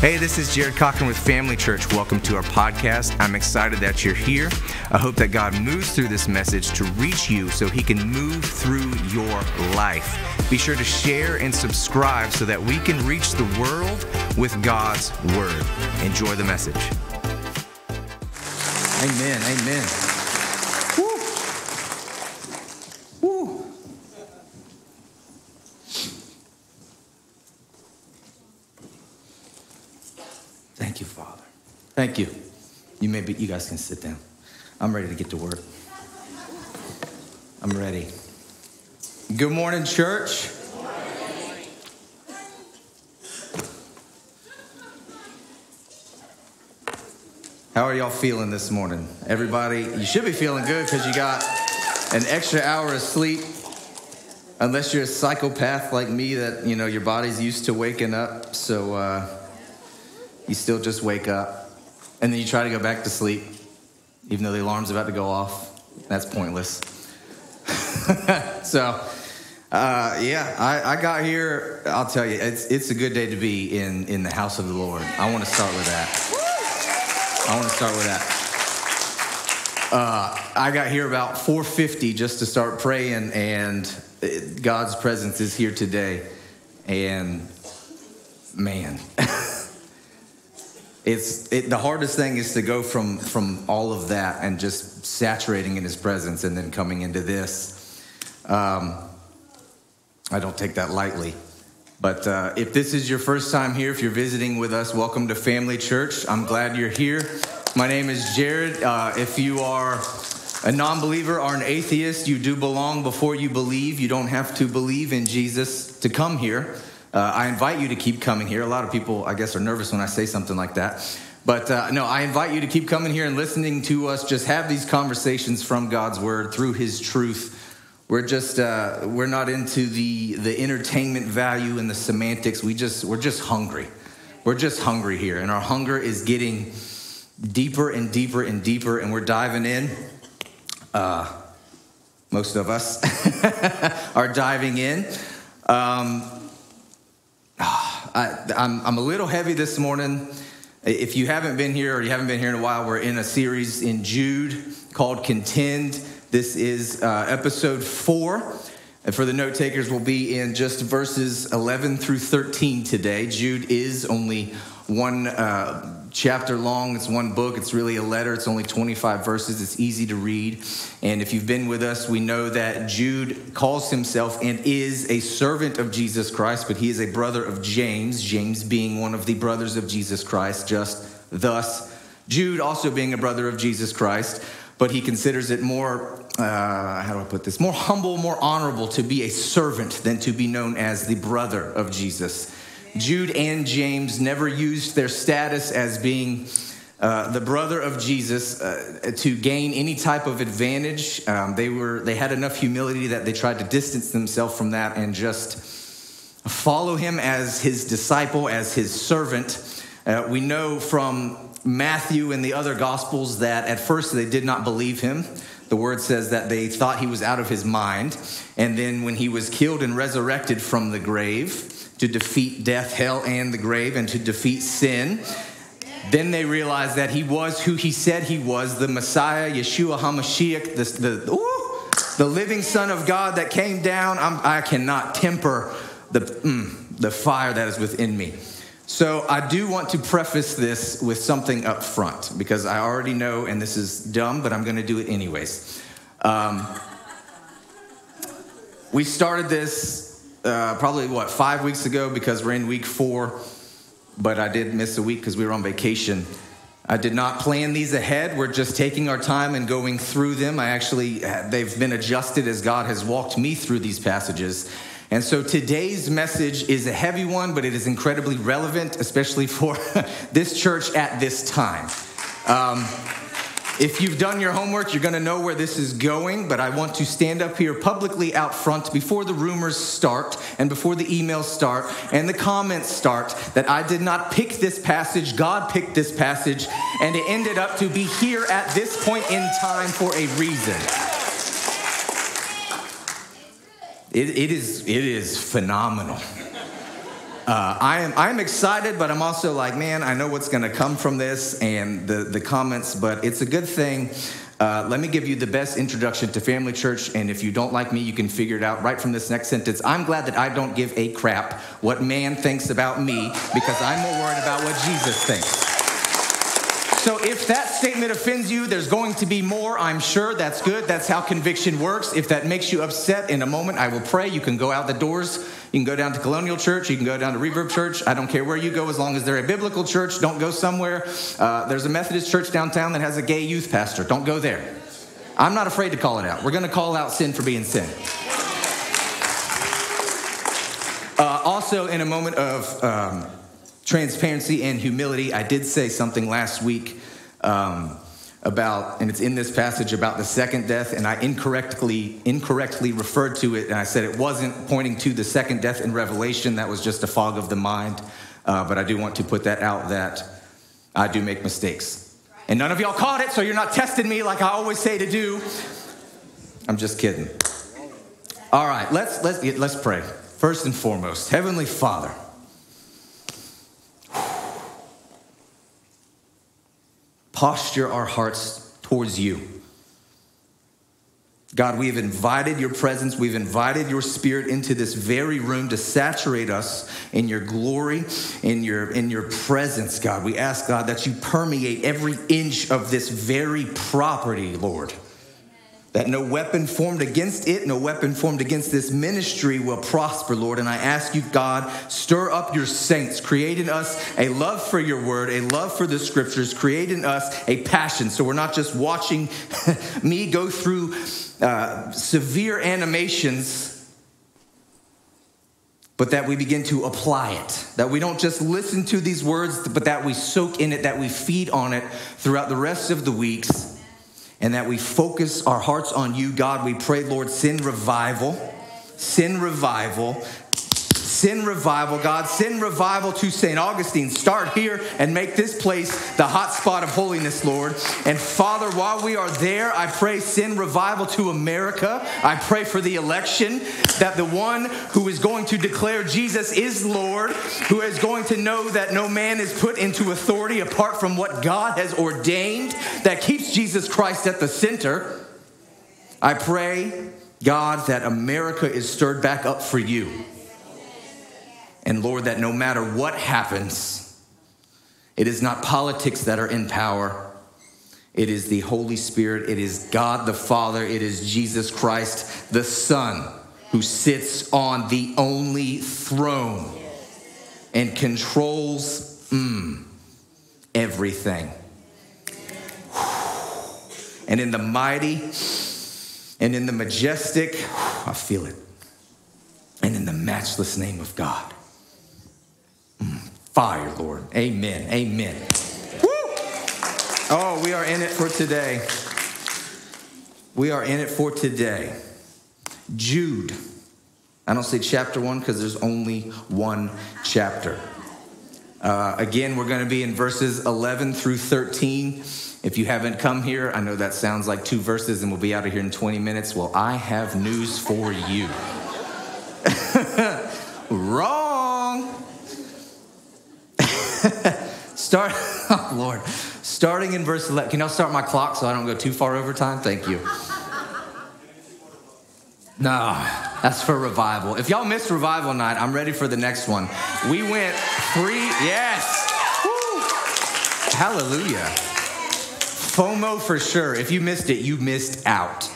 Hey, this is Jarrod Cochran with Family Church. Welcome to our podcast. I'm excited that you're here. I hope that God moves through this message to reach you so he can move through your life. Be sure to share and subscribe so that we can reach the world with God's word. Enjoy the message. Amen, amen. Thank you, Father. Thank you. You guys can sit down. I'm ready to get to work. I'm ready. Good morning, church. Good morning. How are y'all feeling this morning? Everybody, you should be feeling good because you got an extra hour of sleep. Unless you're a psychopath like me that, you know, your body's used to waking up. So, you still just wake up, and then you try to go back to sleep, even though the alarm's about to go off. That's pointless. So I got here. I'll tell you, it's a good day to be in the house of the Lord. I want to start with that. I got here about 4:50 just to start praying, and God's presence is here today. And, man... The hardest thing is to go from all of that and just saturating in his presence and then coming into this. I don't take that lightly. But if this is your first time here, if you're visiting with us, welcome to Family Church. I'm glad you're here. My name is Jarrod. If you are a non-believer or an atheist, you do belong before you believe. You don't have to believe in Jesus to come here. I invite you to keep coming here. A lot of people, I guess, are nervous when I say something like that. But no, I invite you to keep coming here and listening to us. Just have these conversations from God's word through his truth. We're just, we're not into the entertainment value and the semantics. We're just hungry. We're just hungry here. And our hunger is getting deeper and deeper and deeper. And we're diving in. Most of us are diving in. I'm a little heavy this morning. If you haven't been here or you haven't been here in a while, we're in a series in Jude called Contend. This is episode 4. And for the note takers, we'll be in just verses 11 through 13 today. Jude is only one chapter long. It's one book. It's really a letter. It's only 25 verses. It's easy to read. And if you've been with us, we know that Jude calls himself and is a servant of Jesus Christ, but he is a brother of James, James being one of the brothers of Jesus Christ, just thus. Jude also being a brother of Jesus Christ, but he considers it more, more humble, more honorable to be a servant than to be known as the brother of Jesus. Jude and James never used their status as being the brother of Jesus to gain any type of advantage. They had enough humility that they tried to distance themselves from that and just follow him as his disciple, as his servant. We know from Matthew and the other Gospels that at first they did not believe him. The word says that they thought he was out of his mind. And then when he was killed and resurrected from the grave... to defeat death, hell, and the grave, and to defeat sin. Then they realized that he was who he said he was, the Messiah, Yeshua HaMashiach, the living Son of God that came down. I cannot temper the fire that is within me. So I do want to preface this with something up front, because I already know, and this is dumb, but I'm going to do it anyways. We started this... probably 5 weeks ago, because we're in week 4, but I did miss a week because we were on vacation. I did not plan these ahead. We're just taking our time and going through them. They've been adjusted as God has walked me through these passages. And so today's message is a heavy one, but it is incredibly relevant, especially for this church at this time. If you've done your homework, you're going to know where this is going, but I want to stand up here publicly out front before the rumors start and before the emails start and the comments start that I did not pick this passage. God picked this passage, and it ended up to be here at this point in time for a reason. It is phenomenal. I am excited, but I'm also like, man, I know what's going to come from this and the comments, but it's a good thing. Let me give you the best introduction to Family Church, and if you don't like me, you can figure it out right from this next sentence. I'm glad that I don't give a crap what man thinks about me, because I'm more worried about what Jesus thinks. So if that statement offends you, there's going to be more, I'm sure. That's good. That's how conviction works. If that makes you upset, in a moment, I will pray. You can go out the doors. You can go down to Colonial Church. You can go down to Reverb Church. I don't care where you go as long as they're a biblical church. Don't go somewhere. There's a Methodist church downtown that has a gay youth pastor. Don't go there. I'm not afraid to call it out. We're going to call out sin for being sin. Also, in a moment of transparency and humility, I did say something last week about, and it's in this passage, about the second death, and I incorrectly referred to it, and I said it wasn't pointing to the second death in Revelation. That was just a fog of the mind, but I do want to put that out, that I do make mistakes. And none of y'all caught it, so you're not testing me like I always say to do. I'm just kidding. All right, let's pray. First and foremost, Heavenly Father, posture our hearts towards you. God, we've invited your presence. We've invited your spirit into this very room to saturate us in your glory, in your presence, God. We ask, God, that you permeate every inch of this very property, Lord. That no weapon formed against it, no weapon formed against this ministry will prosper, Lord. And I ask you, God, stir up your saints. Create in us a love for your word, a love for the scriptures. Create in us a passion. So we're not just watching me go through severe animations, but that we begin to apply it, that we don't just listen to these words, but that we soak in it, that we feed on it throughout the rest of the weeks. And that we focus our hearts on you, God. We pray, Lord, sin revival, God. Send revival to St. Augustine. Start here and make this place the hot spot of holiness, Lord. And Father, while we are there, I pray send revival to America. I pray for the election, that the one who is going to declare Jesus is Lord, who is going to know that no man is put into authority apart from what God has ordained, that keeps Jesus Christ at the center. I pray, God, that America is stirred back up for you. And Lord, that no matter what happens, it is not politics that are in power. It is the Holy Spirit. It is God the Father. It is Jesus Christ, the Son, who sits on the only throne and controls everything. And in the mighty and in the majestic, I feel it, and in the matchless name of God. Fire, Lord. Amen. Amen. Woo! Oh, we are in it for today. We are in it for today. Jude. I don't say chapter 1 because there's only one chapter. Again, we're going to be in verses 11 through 13. If you haven't come here, I know that sounds like two verses and we'll be out of here in 20 minutes. Well, I have news for you. Wrong. Oh Lord, starting in verse 11. Can y'all start my clock so I don't go too far over time? Thank you. No, that's for revival. If y'all missed revival night, I'm ready for the next one. We went three, yes. Woo. Hallelujah. FOMO for sure. If you missed it, you missed out.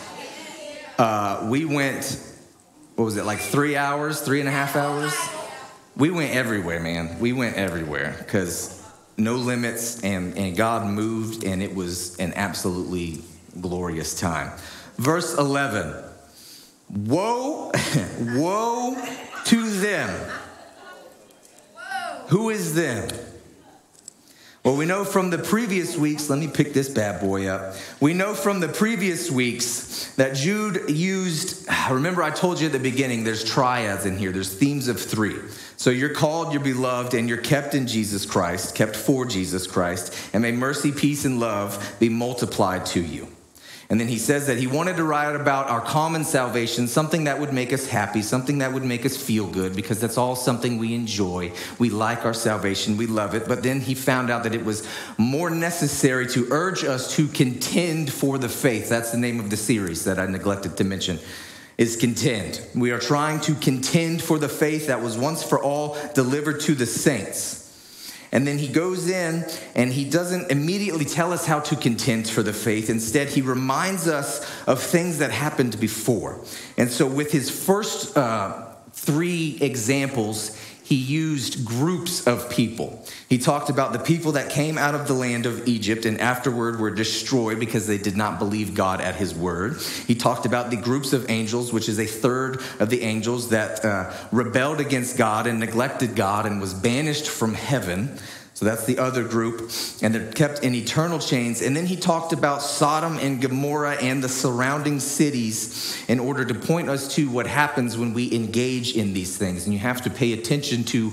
We went, what was it, like 3 hours, 3.5 hours? We went everywhere, man. We went everywhere because no limits, and God moved, and it was an absolutely glorious time. Verse 11, woe to them. Who is them? Well, we know from the previous weeks, let me pick this bad boy up. We know from the previous weeks that Jude used, remember I told you at the beginning, there's triads in here. There's themes of three. So you're called, you're beloved, and you're kept in Jesus Christ, kept for Jesus Christ. And may mercy, peace, and love be multiplied to you. And then he says that he wanted to write about our common salvation, something that would make us happy, something that would make us feel good, because that's all something we enjoy. We like our salvation. We love it. But then he found out that it was more necessary to urge us to contend for the faith. That's the name of the series that I neglected to mention. Is contend. We are trying to contend for the faith that was once for all delivered to the saints. And then he goes in and he doesn't immediately tell us how to contend for the faith. Instead, he reminds us of things that happened before. And so with his first three examples, he used groups of people. He talked about the people that came out of the land of Egypt and afterward were destroyed because they did not believe God at his word. He talked about the groups of angels, which is a third of the angels that rebelled against God and neglected God and was banished from heaven. So that's the other group, and they're kept in eternal chains. And then he talked about Sodom and Gomorrah and the surrounding cities in order to point us to what happens when we engage in these things. And you have to pay attention to,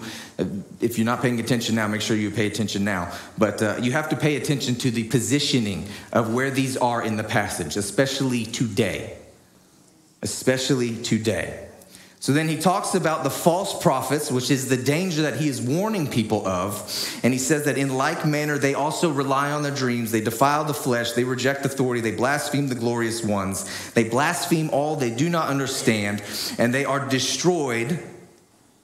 if you're not paying attention now, make sure you pay attention now. But you have to pay attention to the positioning of where these are in the passage, especially today. Especially today. So then he talks about the false prophets, which is the danger that he is warning people of. And he says that in like manner, they also rely on their dreams. They defile the flesh. They reject authority. They blaspheme the glorious ones. They blaspheme all they do not understand, and they are destroyed.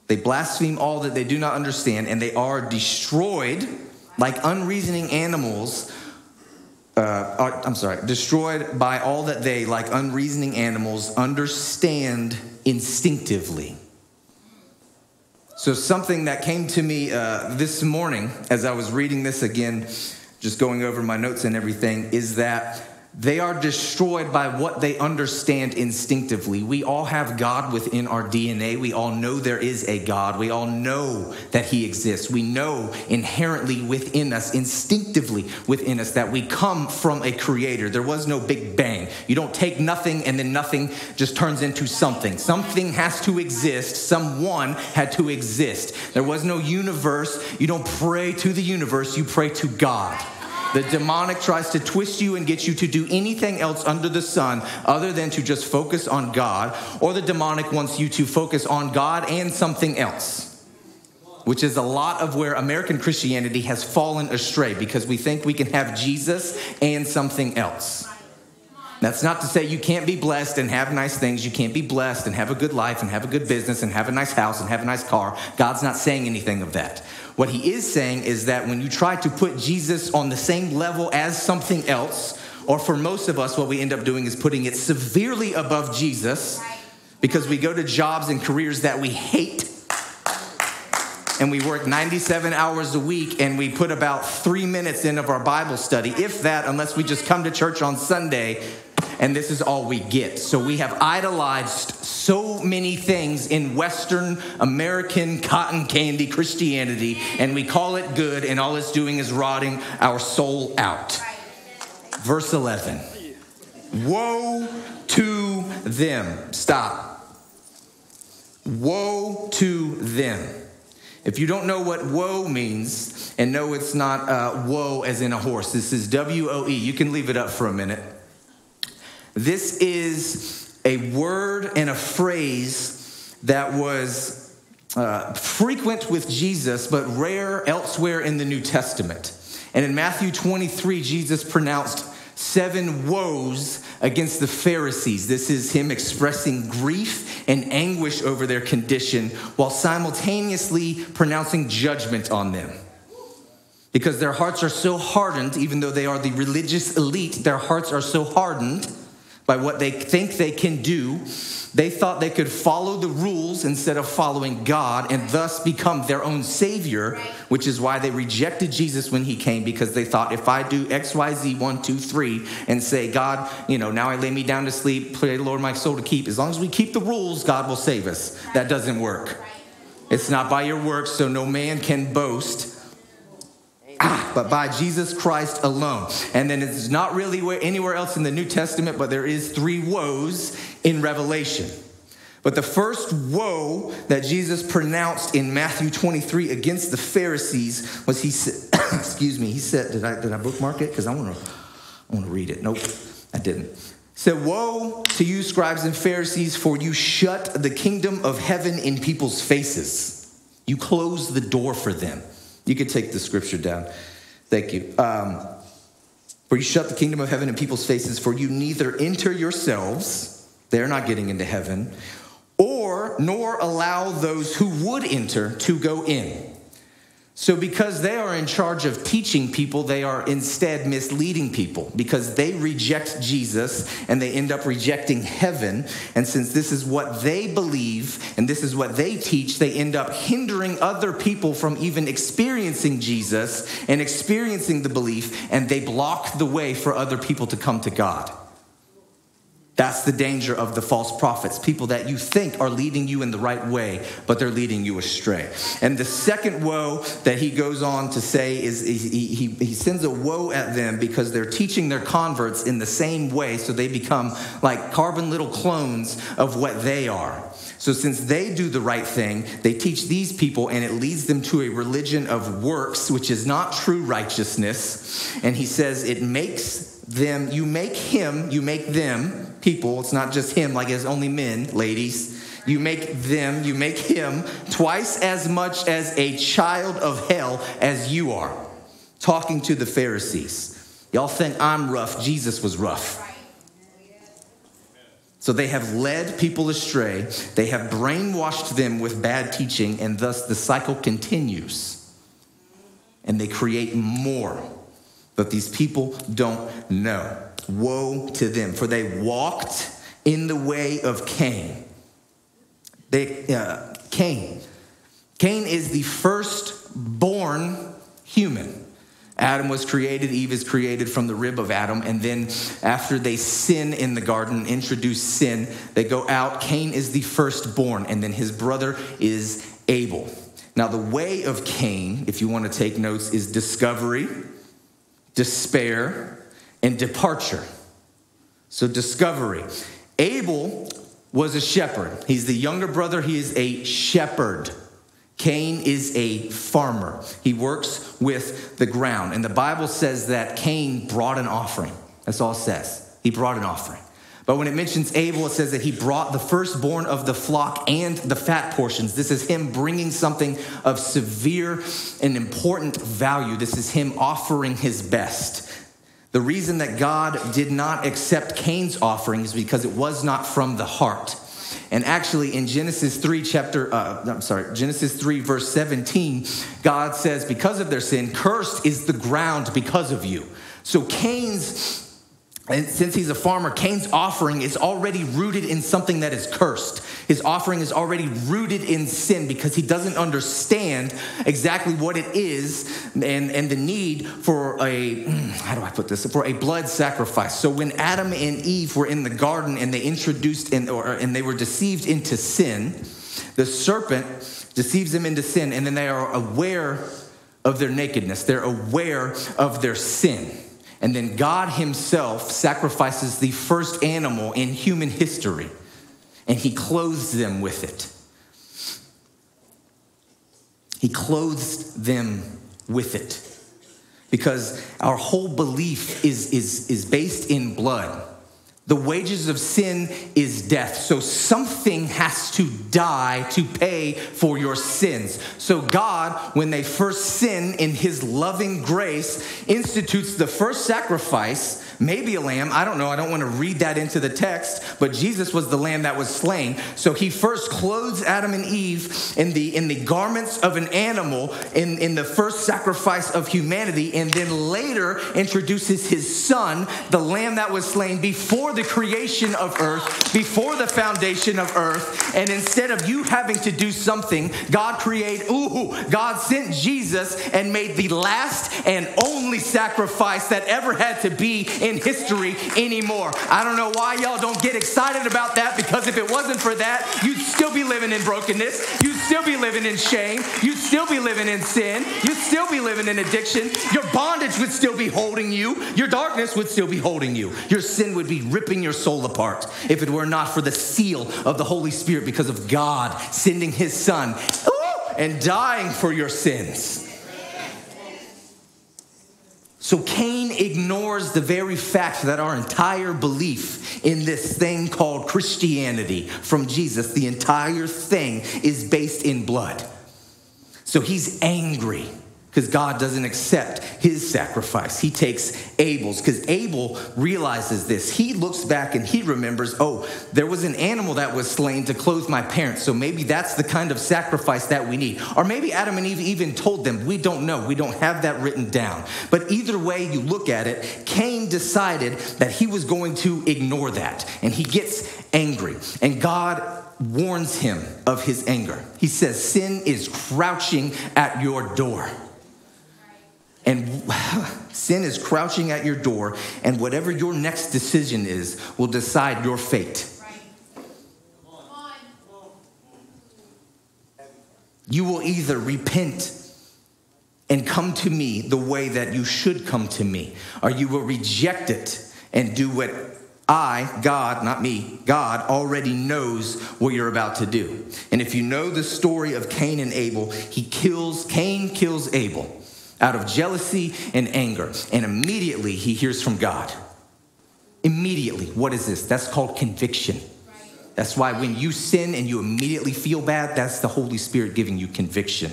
They blaspheme all that they do not understand, and they are destroyed like unreasoning animals. Destroyed by all that they, like unreasoning animals, understand instinctively. So something that came to me this morning as I was reading this again, just going over my notes and everything, is that they are destroyed by what they understand instinctively. We all have God within our DNA. We all know there is a God. We all know that he exists. We know inherently within us, instinctively within us, that we come from a creator. There was no big bang. You don't take nothing and then nothing just turns into something. Something has to exist. Someone had to exist. There was no universe. You don't pray to the universe. You pray to God. The demonic tries to twist you and get you to do anything else under the sun other than to just focus on God, or the demonic wants you to focus on God and something else, which is a lot of where American Christianity has fallen astray because we think we can have Jesus and something else. That's not to say you can't be blessed and have nice things. You can't be blessed and have a good life and have a good business and have a nice house and have a nice car. God's not saying anything of that. What he is saying is that when you try to put Jesus on the same level as something else, or for most of us, what we end up doing is putting it severely above Jesus because we go to jobs and careers that we hate. And we work 97 hours a week, and we put about 3 minutes in of our Bible study, if that, unless we just come to church on Sunday, and this is all we get. So we have idolized so many things in Western American cotton candy Christianity, and we call it good, and all it's doing is rotting our soul out. Verse 11. Woe to them. Stop. Woe to them. If you don't know what woe means, and no, it's not woe as in a horse. This is W-O-E. You can leave it up for a minute. This is a word and a phrase that was frequent with Jesus, but rare elsewhere in the New Testament. And in Matthew 23, Jesus pronounced 7 woes against the Pharisees. This is him expressing grief and anguish over their condition while simultaneously pronouncing judgment on them. Because their hearts are so hardened, even though they are the religious elite, their hearts are so hardened by what they think they can do. They thought they could follow the rules instead of following God and thus become their own savior, which is why they rejected Jesus when he came, because they thought, if I do X, Y, Z, 1, 2, 3, and say, God, now I lay me down to sleep, pray, Lord, my soul to keep. As long as we keep the rules, God will save us. That doesn't work. It's not by your works, so no man can boast. But by Jesus Christ alone. And then it's not really anywhere else in the New Testament, but there is 3 woes in Revelation. But the first woe that Jesus pronounced in Matthew 23 against the Pharisees was he said, did I bookmark it? Because I want to read it. Nope, I didn't. It said, "Woe to you, scribes and Pharisees, for you shut the kingdom of heaven in people's faces. You close the door for them." You could take the scripture down. Thank you. "For you shut the kingdom of heaven in people's faces, for you neither enter yourselves," they're not getting into heaven, "nor allow those who would enter to go in. So because they are in charge of teaching people, they are instead misleading people, because they reject Jesus and they end up rejecting heaven. And since this is what they believe and this is what they teach, they end up hindering other people from even experiencing Jesus and experiencing the belief, and they block the way for other people to come to God." That's the danger of the false prophets, people that you think are leading you in the right way, but they're leading you astray. And the second woe that he goes on to say is he sends a woe at them because they're teaching their converts in the same way, so they become like carbon little clones of what they are. So since they do the right thing, they teach these people, and it leads them to a religion of works, which is not true righteousness. And he says it makes them, you make them, people, it's not just him, like it's only men, ladies. You make them, you make him twice as much as a child of hell as you are. Talking to the Pharisees. Y'all think I'm rough, Jesus was rough. So they have led people astray. They have brainwashed them with bad teaching, and thus the cycle continues. And they create more. But these people don't know. Woe to them, for they walked in the way of Cain. Cain is the firstborn human. Adam was created, Eve is created from the rib of Adam, and then after they sin in the garden, introduce sin, they go out. Cain is the firstborn, and then his brother is Abel. Now, the way of Cain, if you want to take notes, is discovery, despair, and departure. So discovery. Abel was a shepherd. He's the younger brother. He is a shepherd. Cain is a farmer. He works with the ground. And the Bible says that Cain brought an offering. That's all it says. He brought an offering. But when it mentions Abel, it says that he brought the firstborn of the flock and the fat portions. This is him bringing something of severe and important value. This is him offering his best. The reason that God did not accept Cain's offering is because it was not from the heart. And actually in Genesis 3 verse 17, God says, because of their sin, cursed is the ground because of you. So And since he's a farmer, Cain's offering is already rooted in something that is cursed. His offering is already rooted in sin because he doesn't understand exactly what it is and the need for a blood sacrifice. So when Adam and Eve were in the garden and they were deceived into sin, the serpent deceives them into sin, and then they are aware of their nakedness. They're aware of their sin. And then God himself sacrifices the first animal in human history, and he clothes them with it. He clothes them with it. Because our whole belief is based in blood. The wages of sin is death. So something has to die to pay for your sins. So God, when they first sin, in his loving grace, institutes the first sacrifice, maybe a lamb. I don't know. I don't want to read that into the text, but Jesus was the lamb that was slain. So he first clothes Adam and Eve in the garments of an animal in the first sacrifice of humanity, and then later introduces his son, the lamb that was slain before the creation of earth, before the foundation of earth. And instead of you having to do something, God sent Jesus and made the last and only sacrifice that ever had to be in history anymore. I don't know why y'all don't get excited about that, because if it wasn't for that, you'd still be living in brokenness. You'd still be living in shame. You'd still be living in sin. You'd still be living in addiction. Your bondage would still be holding you. Your darkness would still be holding you. Your sin would be ripping your soul apart if it were not for the seal of the Holy Spirit, because of God sending his son and dying for your sins. So Cain ignores the very fact that our entire belief in this thing called Christianity from Jesus, the entire thing is based in blood. So he's angry because God doesn't accept his sacrifice. He takes Abel's because Abel realizes this. He looks back and he remembers, oh, there was an animal that was slain to clothe my parents. So maybe that's the kind of sacrifice that we need. Or maybe Adam and Eve even told them. We don't know. We don't have that written down. But either way you look at it, Cain decided that he was going to ignore that. And he gets angry. And God warns him of his anger. He says, sin is crouching at your door. And sin is crouching at your door, and whatever your next decision is will decide your fate. You will either repent and come to me the way that you should come to me, or you will reject it and do what I, God, not me, God already knows what you're about to do. And if you know the story of Cain and Abel, Cain kills Abel out of jealousy and anger. And immediately he hears from God. Immediately. What is this? That's called conviction. That's why when you sin and you immediately feel bad, that's the Holy Spirit giving you conviction.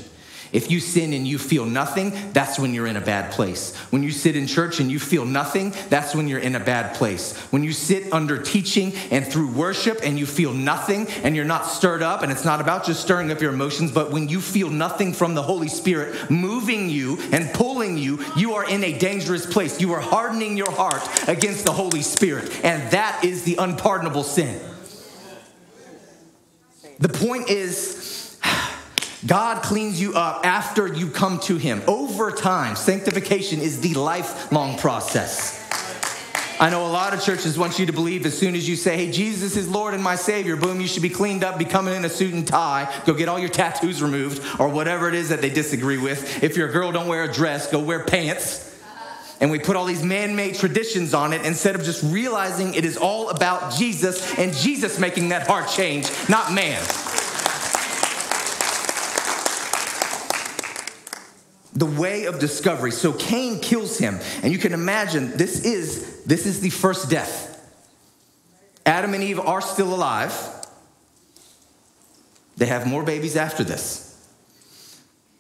If you sin and you feel nothing, that's when you're in a bad place. When you sit in church and you feel nothing, that's when you're in a bad place. When you sit under teaching and through worship and you feel nothing and you're not stirred up, and it's not about just stirring up your emotions, but when you feel nothing from the Holy Spirit moving you and pulling you, you are in a dangerous place. You are hardening your heart against the Holy Spirit, and that is the unpardonable sin. The point is, God cleans you up after you come to him. Over time, sanctification is the lifelong process. I know a lot of churches want you to believe as soon as you say, hey, Jesus is Lord and my Savior, boom, you should be cleaned up, be coming in a suit and tie, go get all your tattoos removed, or whatever it is that they disagree with. If you're a girl, don't wear a dress, go wear pants. And we put all these man-made traditions on it instead of just realizing it is all about Jesus and Jesus making that heart change, not man. The way of discovery. So Cain kills him. And you can imagine this is the first death. Adam and Eve are still alive. They have more babies after this.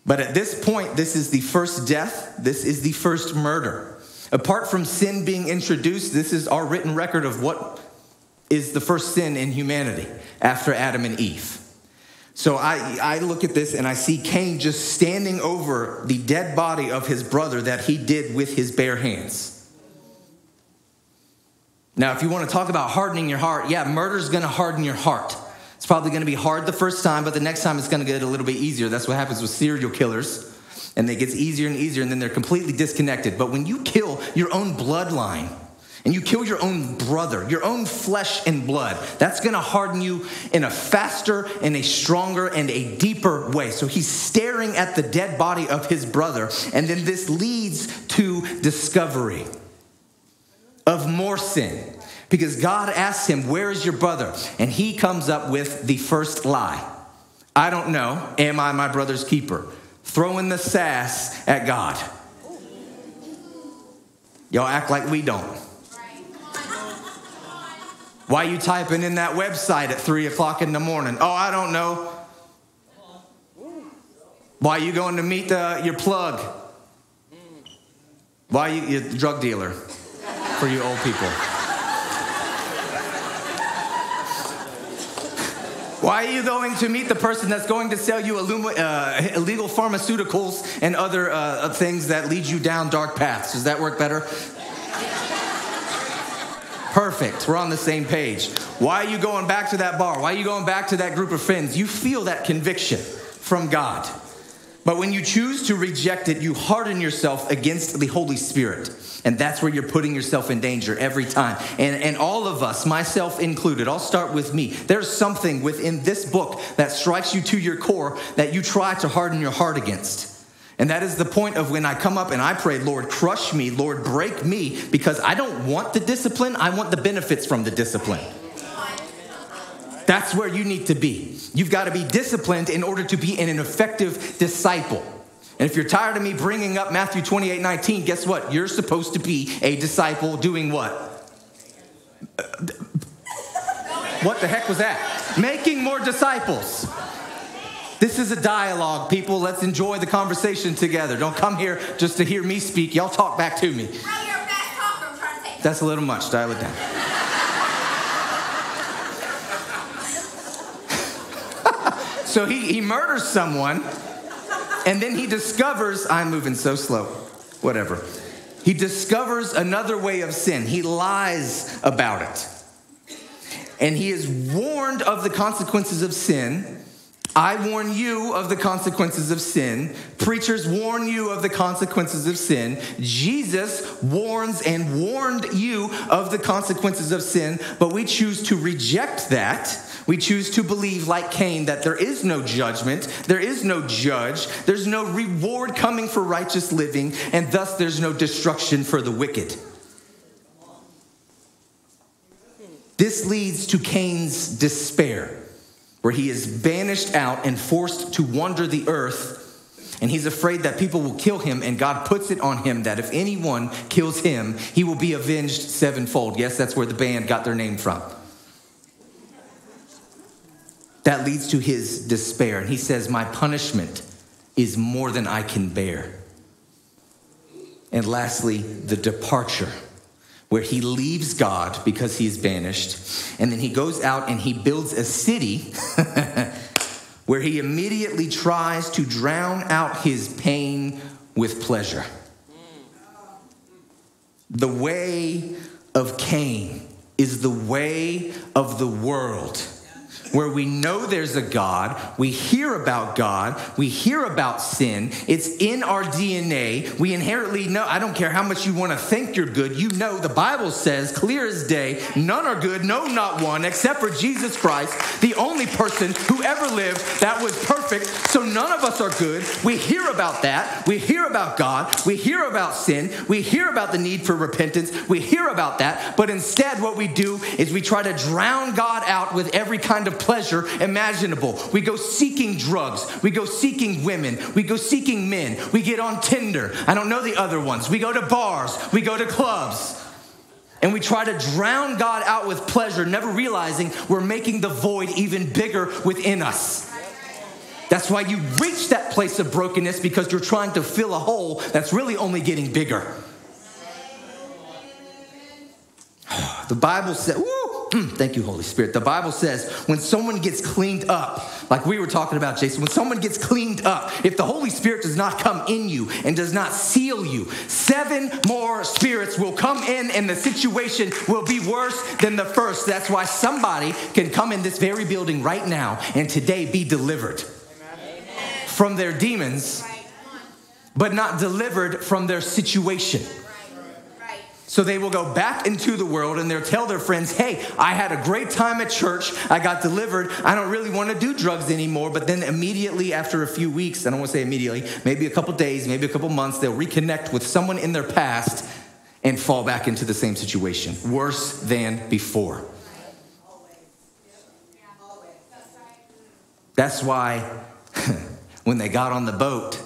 But at this point, this is the first death. This is the first murder. Apart from sin being introduced, this is our written record of what is the first sin in humanity after Adam and Eve. So I look at this and I see Cain just standing over the dead body of his brother that he did with his bare hands. Now, if you want to talk about hardening your heart, yeah, murder's going to harden your heart. It's probably going to be hard the first time, but the next time it's going to get a little bit easier. That's what happens with serial killers. And it gets easier and easier, and then they're completely disconnected. But when you kill your own bloodline, and you kill your own brother, your own flesh and blood, that's going to harden you in a faster and a stronger and a deeper way. So he's staring at the dead body of his brother. And then this leads to discovery of more sin. Because God asks him, where is your brother? And he comes up with the first lie. I don't know. Am I my brother's keeper? Throwing the sass at God. Y'all act like we don't. Why are you typing in that website at 3 o'clock in the morning? Oh, I don't know. Why are you going to meet your plug? Why are you a drug dealer for you old people? Why are you going to meet the person that's going to sell you illegal pharmaceuticals and other things that lead you down dark paths? Does that work better? Perfect. We're on the same page. Why are you going back to that bar? Why are you going back to that group of friends? You feel that conviction from God. But when you choose to reject it, you harden yourself against the Holy Spirit. And that's where you're putting yourself in danger every time. And all of us, myself included, I'll start with me. There's something within this book that strikes you to your core that you try to harden your heart against. And that is the point of when I come up and I pray, Lord, crush me, Lord, break me, because I don't want the discipline. I want the benefits from the discipline. That's where you need to be. You've got to be disciplined in order to be an effective disciple. And if you're tired of me bringing up Matthew 28:19, guess what? You're supposed to be a disciple doing what? What the heck was that? Making more disciples. This is a dialogue, people. Let's enjoy the conversation together. Don't come here just to hear me speak. Y'all talk back to me. That's a little much. Dial it down. So he murders someone, and then he discovers, I'm moving so slow, whatever. He discovers another way of sin. He lies about it. And he is warned of the consequences of sin. I warn you of the consequences of sin. Preachers warn you of the consequences of sin. Jesus warns and warned you of the consequences of sin, but we choose to reject that. We choose to believe, like Cain, that there is no judgment, there is no judge, there's no reward coming for righteous living, and thus there's no destruction for the wicked. This leads to Cain's despair, where he is banished out and forced to wander the earth, and he's afraid that people will kill him, and God puts it on him that if anyone kills him, he will be avenged sevenfold. Yes, that's where the band got their name from. That leads to his despair, and he says, my punishment is more than I can bear. And lastly, the departure, where he leaves God because he's banished, and then he goes out and he builds a city where he immediately tries to drown out his pain with pleasure. The way of Cain is the way of the world, where we know there's a God, we hear about God, we hear about sin, it's in our DNA, we inherently know, I don't care how much you want to think you're good, you know the Bible says, clear as day, none are good, no, not one, except for Jesus Christ, the only person who ever lived that was perfect, so none of us are good. We hear about that, we hear about God, we hear about sin, we hear about the need for repentance, we hear about that, but instead what we do is we try to drown God out with every kind of pleasure imaginable. We go seeking drugs. We go seeking women. We go seeking men. We get on Tinder. I don't know the other ones. We go to bars. We go to clubs. And we try to drown God out with pleasure, never realizing we're making the void even bigger within us. That's why you reach that place of brokenness, because you're trying to fill a hole that's really only getting bigger. The Bible said, thank you, Holy Spirit. The Bible says when someone gets cleaned up, like we were talking about, Jason, when someone gets cleaned up, if the Holy Spirit does not come in you and does not seal you, 7 more spirits will come in and the situation will be worse than the first. That's why somebody can come in this very building right now and today be delivered from their demons, but not delivered from their situation. So they will go back into the world and they'll tell their friends, hey, I had a great time at church. I got delivered. I don't really want to do drugs anymore. But then immediately after a few weeks, I don't want to say immediately, maybe a couple days, maybe a couple months, they'll reconnect with someone in their past and fall back into the same situation, worse than before. That's why when they got on the boat,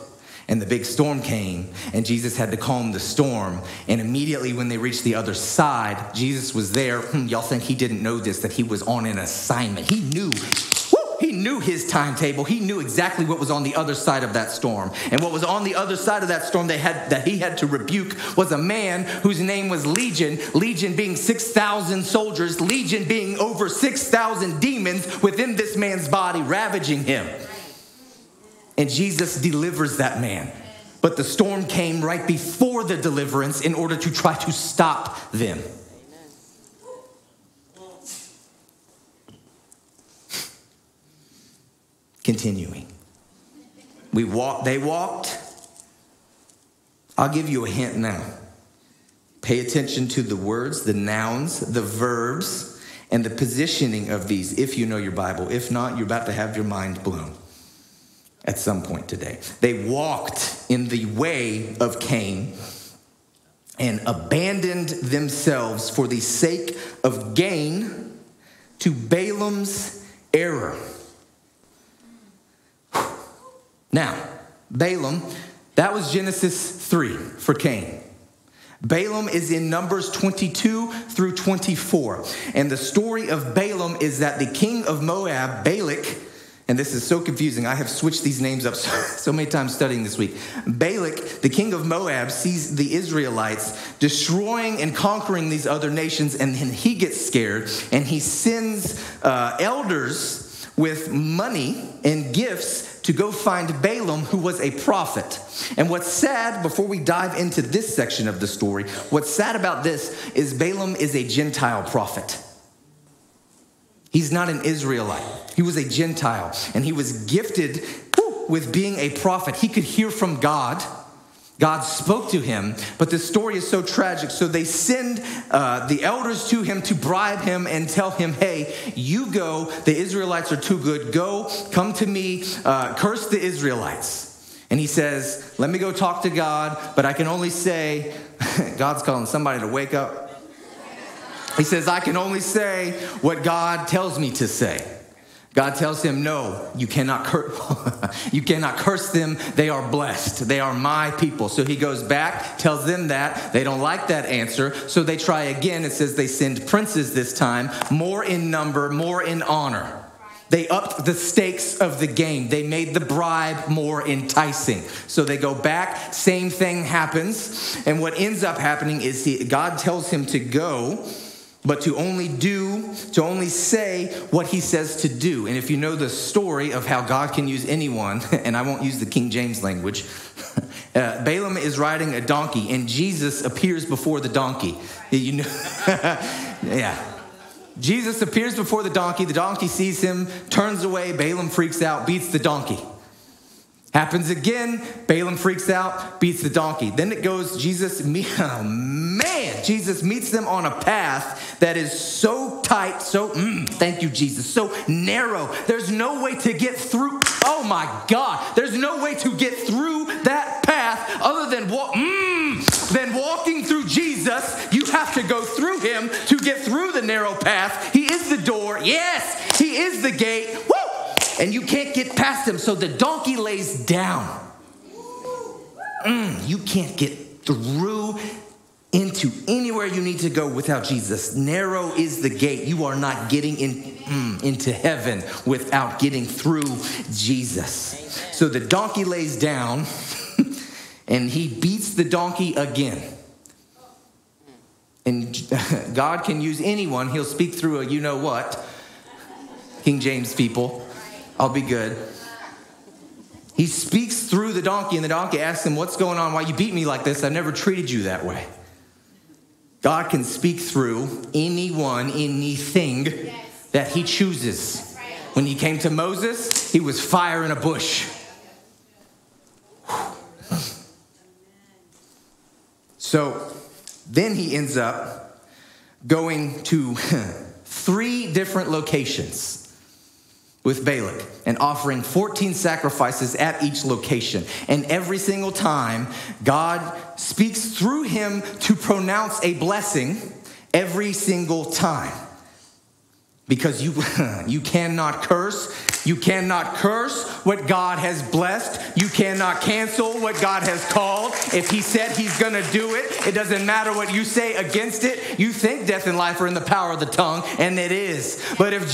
and the big storm came, and Jesus had to calm the storm. And immediately when they reached the other side, Jesus was there. Y'all think he didn't know this, that he was on an assignment. He knew. He knew his timetable. He knew exactly what was on the other side of that storm. And what was on the other side of that storm that he had to rebuke was a man whose name was Legion, Legion being 6,000 soldiers, Legion being over 6,000 demons within this man's body ravaging him. And Jesus delivers that man. But the storm came right before the deliverance in order to try to stop them. Amen. Continuing. They walked. I'll give you a hint now. Pay attention to the words, the nouns, the verbs, and the positioning of these if you know your Bible. If not, you're about to have your mind blown at some point today. They walked in the way of Cain and abandoned themselves for the sake of gain to Balaam's error. Now, Balaam That was Genesis 3 for Cain. Balaam is in Numbers 22 through 24. And the story of Balaam is that the king of Moab, Balak, and this is so confusing. I have switched these names up so many times studying this week. Balak, the king of Moab, sees the Israelites destroying and conquering these other nations, and then he gets scared, and he sends elders with money and gifts to go find Balaam, who was a prophet. And what's sad, before we dive into this section of the story, what's sad about this is Balaam is a Gentile prophet. He's not an Israelite. He was a Gentile, and he was gifted with being a prophet. He could hear from God. God spoke to him, but the story is so tragic. So they send the elders to him to bribe him and tell him, hey, you go, the Israelites are too good. Go, come to me, curse the Israelites. And he says, let me go talk to God, but I can only say, God's calling somebody to wake up. He says, I can only say what God tells me to say. God tells him, no, you cannot curse them. They are blessed. They are my people. So he goes back, tells them that. They don't like that answer. So they try again. It says they send princes this time, more in number, more in honor. They upped the stakes of the game. They made the bribe more enticing. So they go back. Same thing happens. And what ends up happening is God tells him to go, but to only say what he says to do. And if you know the story of how God can use anyone, and I won't use the King James language, Balaam is riding a donkey, and Jesus appears before the donkey. You know, yeah. Jesus appears before the donkey sees him, turns away, Balaam freaks out, beats the donkey. Happens again, Balaam freaks out, beats the donkey. Then it goes, Jesus meets them on a path that is so tight, thank you, Jesus, so narrow. There's no way to get through. Oh my God, there's no way to get through that path other than walking through Jesus. You have to go through him to get through the narrow path. He is the door. Yes, he is the gate. Woo! And you can't get past him. So the donkey lays down. You can't get through into anywhere you need to go without Jesus. Narrow is the gate. You are not getting into heaven without getting through Jesus. Amen. So the donkey lays down and he beats the donkey again. And God can use anyone. He'll speak through a you know what. King James people. I'll be good. He speaks through the donkey, and the donkey asks him, what's going on? Why you beat me like this? I never treated you that way. God can speak through anyone, anything that he chooses. When he came to Moses, he was fire in a bush. So then he ends up going to 3 different locations with Balak and offering 14 sacrifices at each location. And every single time, God speaks through him to pronounce a blessing every single time. Because you cannot curse. You cannot curse what God has blessed. You cannot cancel what God has called. If he said he's going to do it, it doesn't matter what you say against it. You think death and life are in the power of the tongue, and it is. But if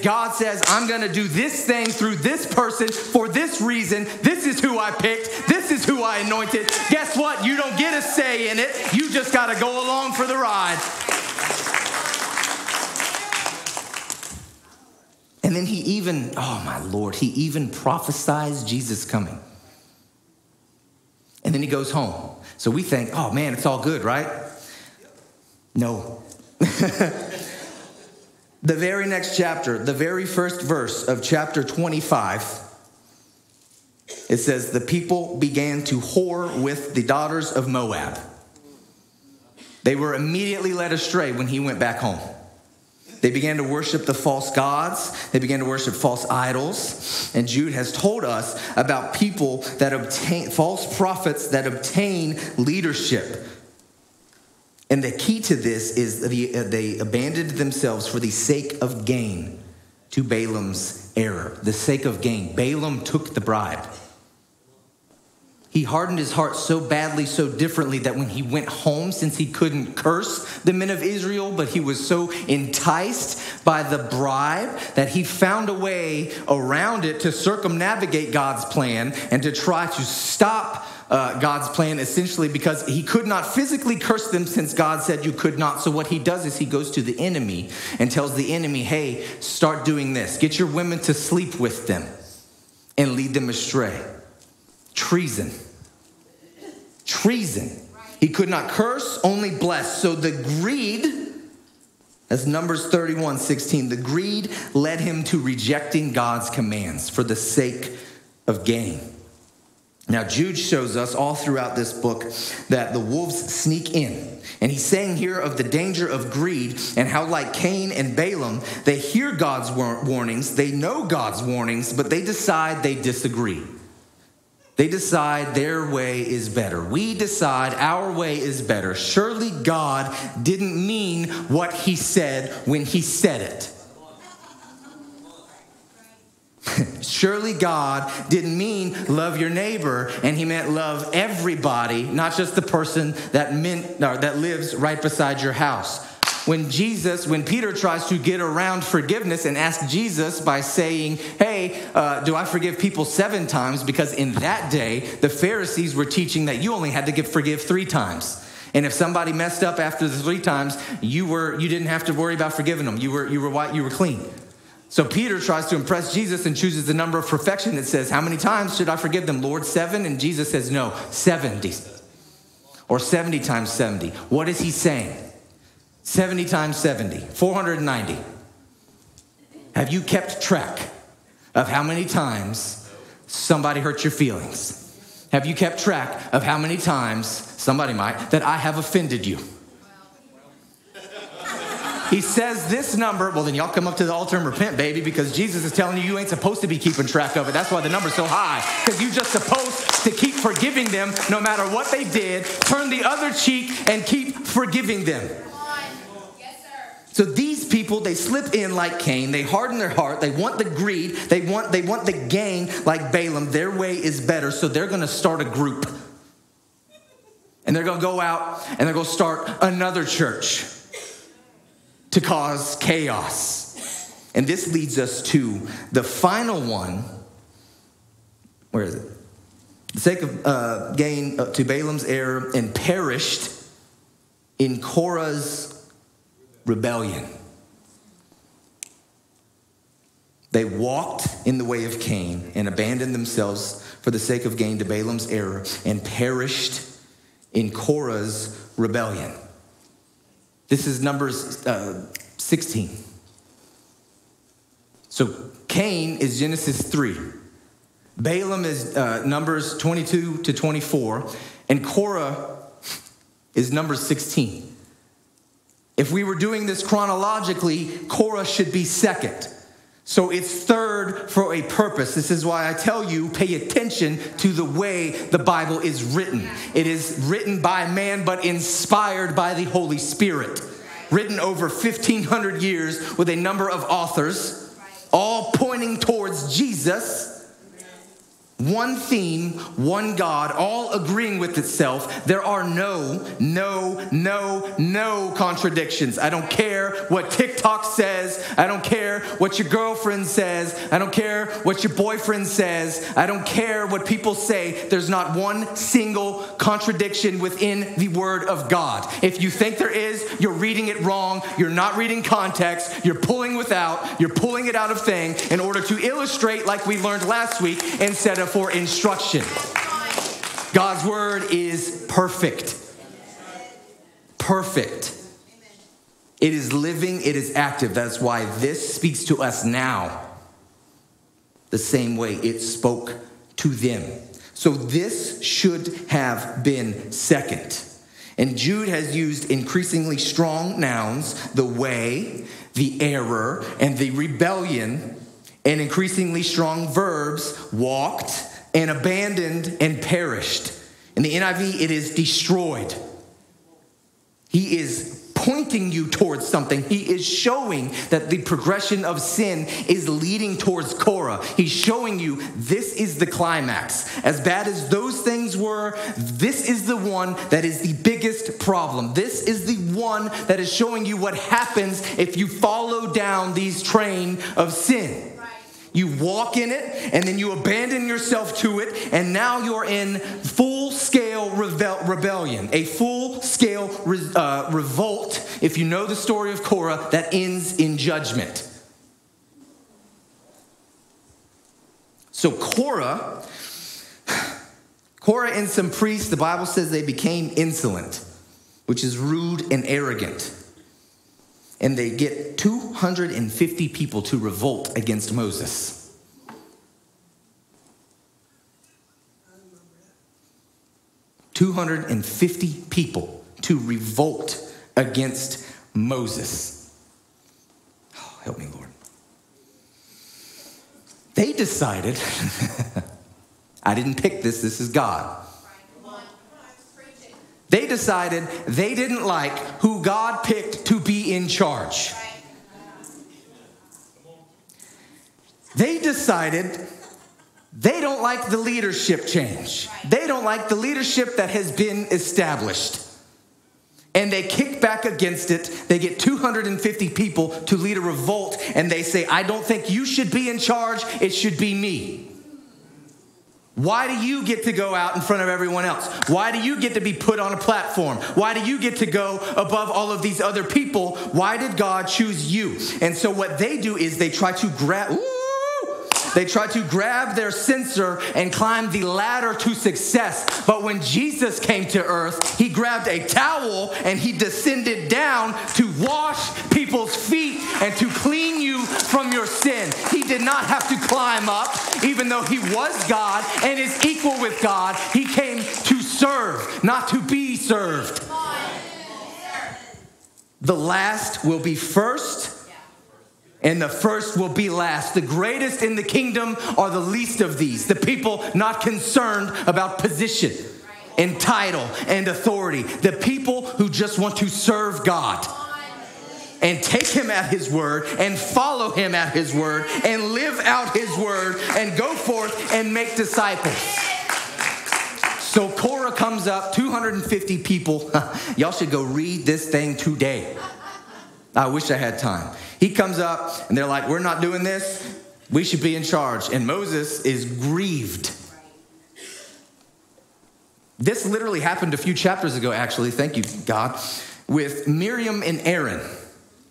God says, I'm going to do this thing through this person for this reason, this is who I picked, this is who I anointed, guess what? You don't get a say in it. You just got to go along for the ride. And then he even prophesies Jesus coming. And then he goes home. So we think, oh man, it's all good, right? No. The very next chapter, the very first verse of chapter 25, it says, the people began to whore with the daughters of Moab. They were immediately led astray when he went back home. They began to worship the false gods. They began to worship false idols. And Jude has told us about people that obtain, false prophets that obtain leadership. And the key to this is they abandoned themselves for the sake of gain to Balaam's error. The sake of gain. Balaam took the bribe. He hardened his heart so badly, so differently, that when he went home, since he couldn't curse the men of Israel, but he was so enticed by the bribe that he found a way around it to circumnavigate God's plan and to try to stop God's plan, essentially, because he could not physically curse them since God said you could not. So what he does is he goes to the enemy and tells the enemy, hey, start doing this. Get your women to sleep with them and lead them astray. Treason. Treason. He could not curse, only bless. So the greed, as Numbers 31:16, the greed led him to rejecting God's commands for the sake of gain. Now, Jude shows us all throughout this book that the wolves sneak in. And he's saying here of the danger of greed and how, like Cain and Balaam, they hear God's warnings, they know God's warnings, but they decide they disagree. They decide their way is better. We decide our way is better. Surely God didn't mean what he said when he said it. Surely God didn't mean love your neighbor, and he meant love everybody, not just the person that lives right beside your house. When Peter tries to get around forgiveness and ask Jesus by saying, hey, do I forgive people 7 times? Because in that day, the Pharisees were teaching that you only had to forgive 3 times. And if somebody messed up after the 3 times, you didn't have to worry about forgiving them. You were white, you were clean. So Peter tries to impress Jesus and chooses the number of perfection that says, how many times should I forgive them, Lord? 7? And Jesus says, no, 70. Or 70 times 70. What is he saying? 70 times 70, 490. Have you kept track of how many times somebody hurt your feelings? Have you kept track of how many times, somebody might, that I have offended you? He says this number. Well, then y'all come up to the altar and repent, baby, because Jesus is telling you you ain't supposed to be keeping track of it. That's why the number's so high, because you're just supposed to keep forgiving them no matter what they did. Turn the other cheek and keep forgiving them. So these people, they slip in like Cain. They harden their heart. They want the greed. They want the gain like Balaam. Their way is better, so they're going to start a group. And they're going to go out and they're going to start another church to cause chaos. And this leads us to the final one. Where is it? The sake of gain to Balaam's error and perished in Korah's rebellion. They walked in the way of Cain and abandoned themselves for the sake of gain to Balaam's error and perished in Korah's rebellion. This is Numbers 16. So Cain is Genesis 3. Balaam is Numbers 22 to 24. And Korah is Numbers 16. If we were doing this chronologically, Korah should be second. So it's third for a purpose. This is why I tell you, pay attention to the way the Bible is written. It is written by man, but inspired by the Holy Spirit. Written over 1,500 years with a number of authors, all pointing towards Jesus. One theme, one God, all agreeing with itself. There are no contradictions. I don't care what TikTok says. I don't care what your girlfriend says. I don't care what your boyfriend says. I don't care what people say. There's not one single contradiction within the Word of God. If you think there is, you're reading it wrong. You're not reading context. You're pulling it out of thing in order to illustrate, like we learned last week, instead of for instruction. God's word is perfect. Perfect. It is living, it is active. That's why this speaks to us now the same way it spoke to them. So this should have been second. And Jude has used increasingly strong nouns, the way, the error, and the rebellion, and increasingly strong verbs, walked and abandoned and perished. In the NIV, it is destroyed. He is pointing you towards something. He is showing that the progression of sin is leading towards Korah. He's showing you this is the climax. As bad as those things were, this is the one that is the biggest problem. This is the one that is showing you what happens if you follow down these train of sin. You walk in it, and then you abandon yourself to it, and now you're in full-scale rebellion, a full-scale revolt, if you know the story of Korah, that ends in judgment. So Korah and some priests, the Bible says they became insolent, which is rude and arrogant. And they get 250 people to revolt against Moses. Oh, help me, Lord. They decided, I didn't pick this, this is God. They decided they didn't like who God picked to be in charge. They decided they don't like the leadership change. They don't like the leadership that has been established. And they kick back against it. They get 250 people to lead a revolt, and they say, I don't think you should be in charge. It should be me. Why do you get to go out in front of everyone else? Why do you get to be put on a platform? Why do you get to go above all of these other people? Why did God choose you? And so what they do is they try to grab their censer and climb the ladder to success. But when Jesus came to earth, he grabbed a towel and he descended down to wash people's feet and to clean you from your sin. He did not have to climb up, even though he was God and is equal with God. He came to serve, not to be served. The last will be first, and the first will be last. The greatest in the kingdom are the least of these, the people not concerned about position and title and authority, the people who just want to serve God and take him at his word and follow him at his word and live out his word and go forth and make disciples. So Korah comes up, 250 people. Y'all should go read this thing today. I wish I had time. He comes up, and they're like, we're not doing this. We should be in charge. And Moses is grieved. This literally happened a few chapters ago, actually. Thank you, God. With Miriam and Aaron.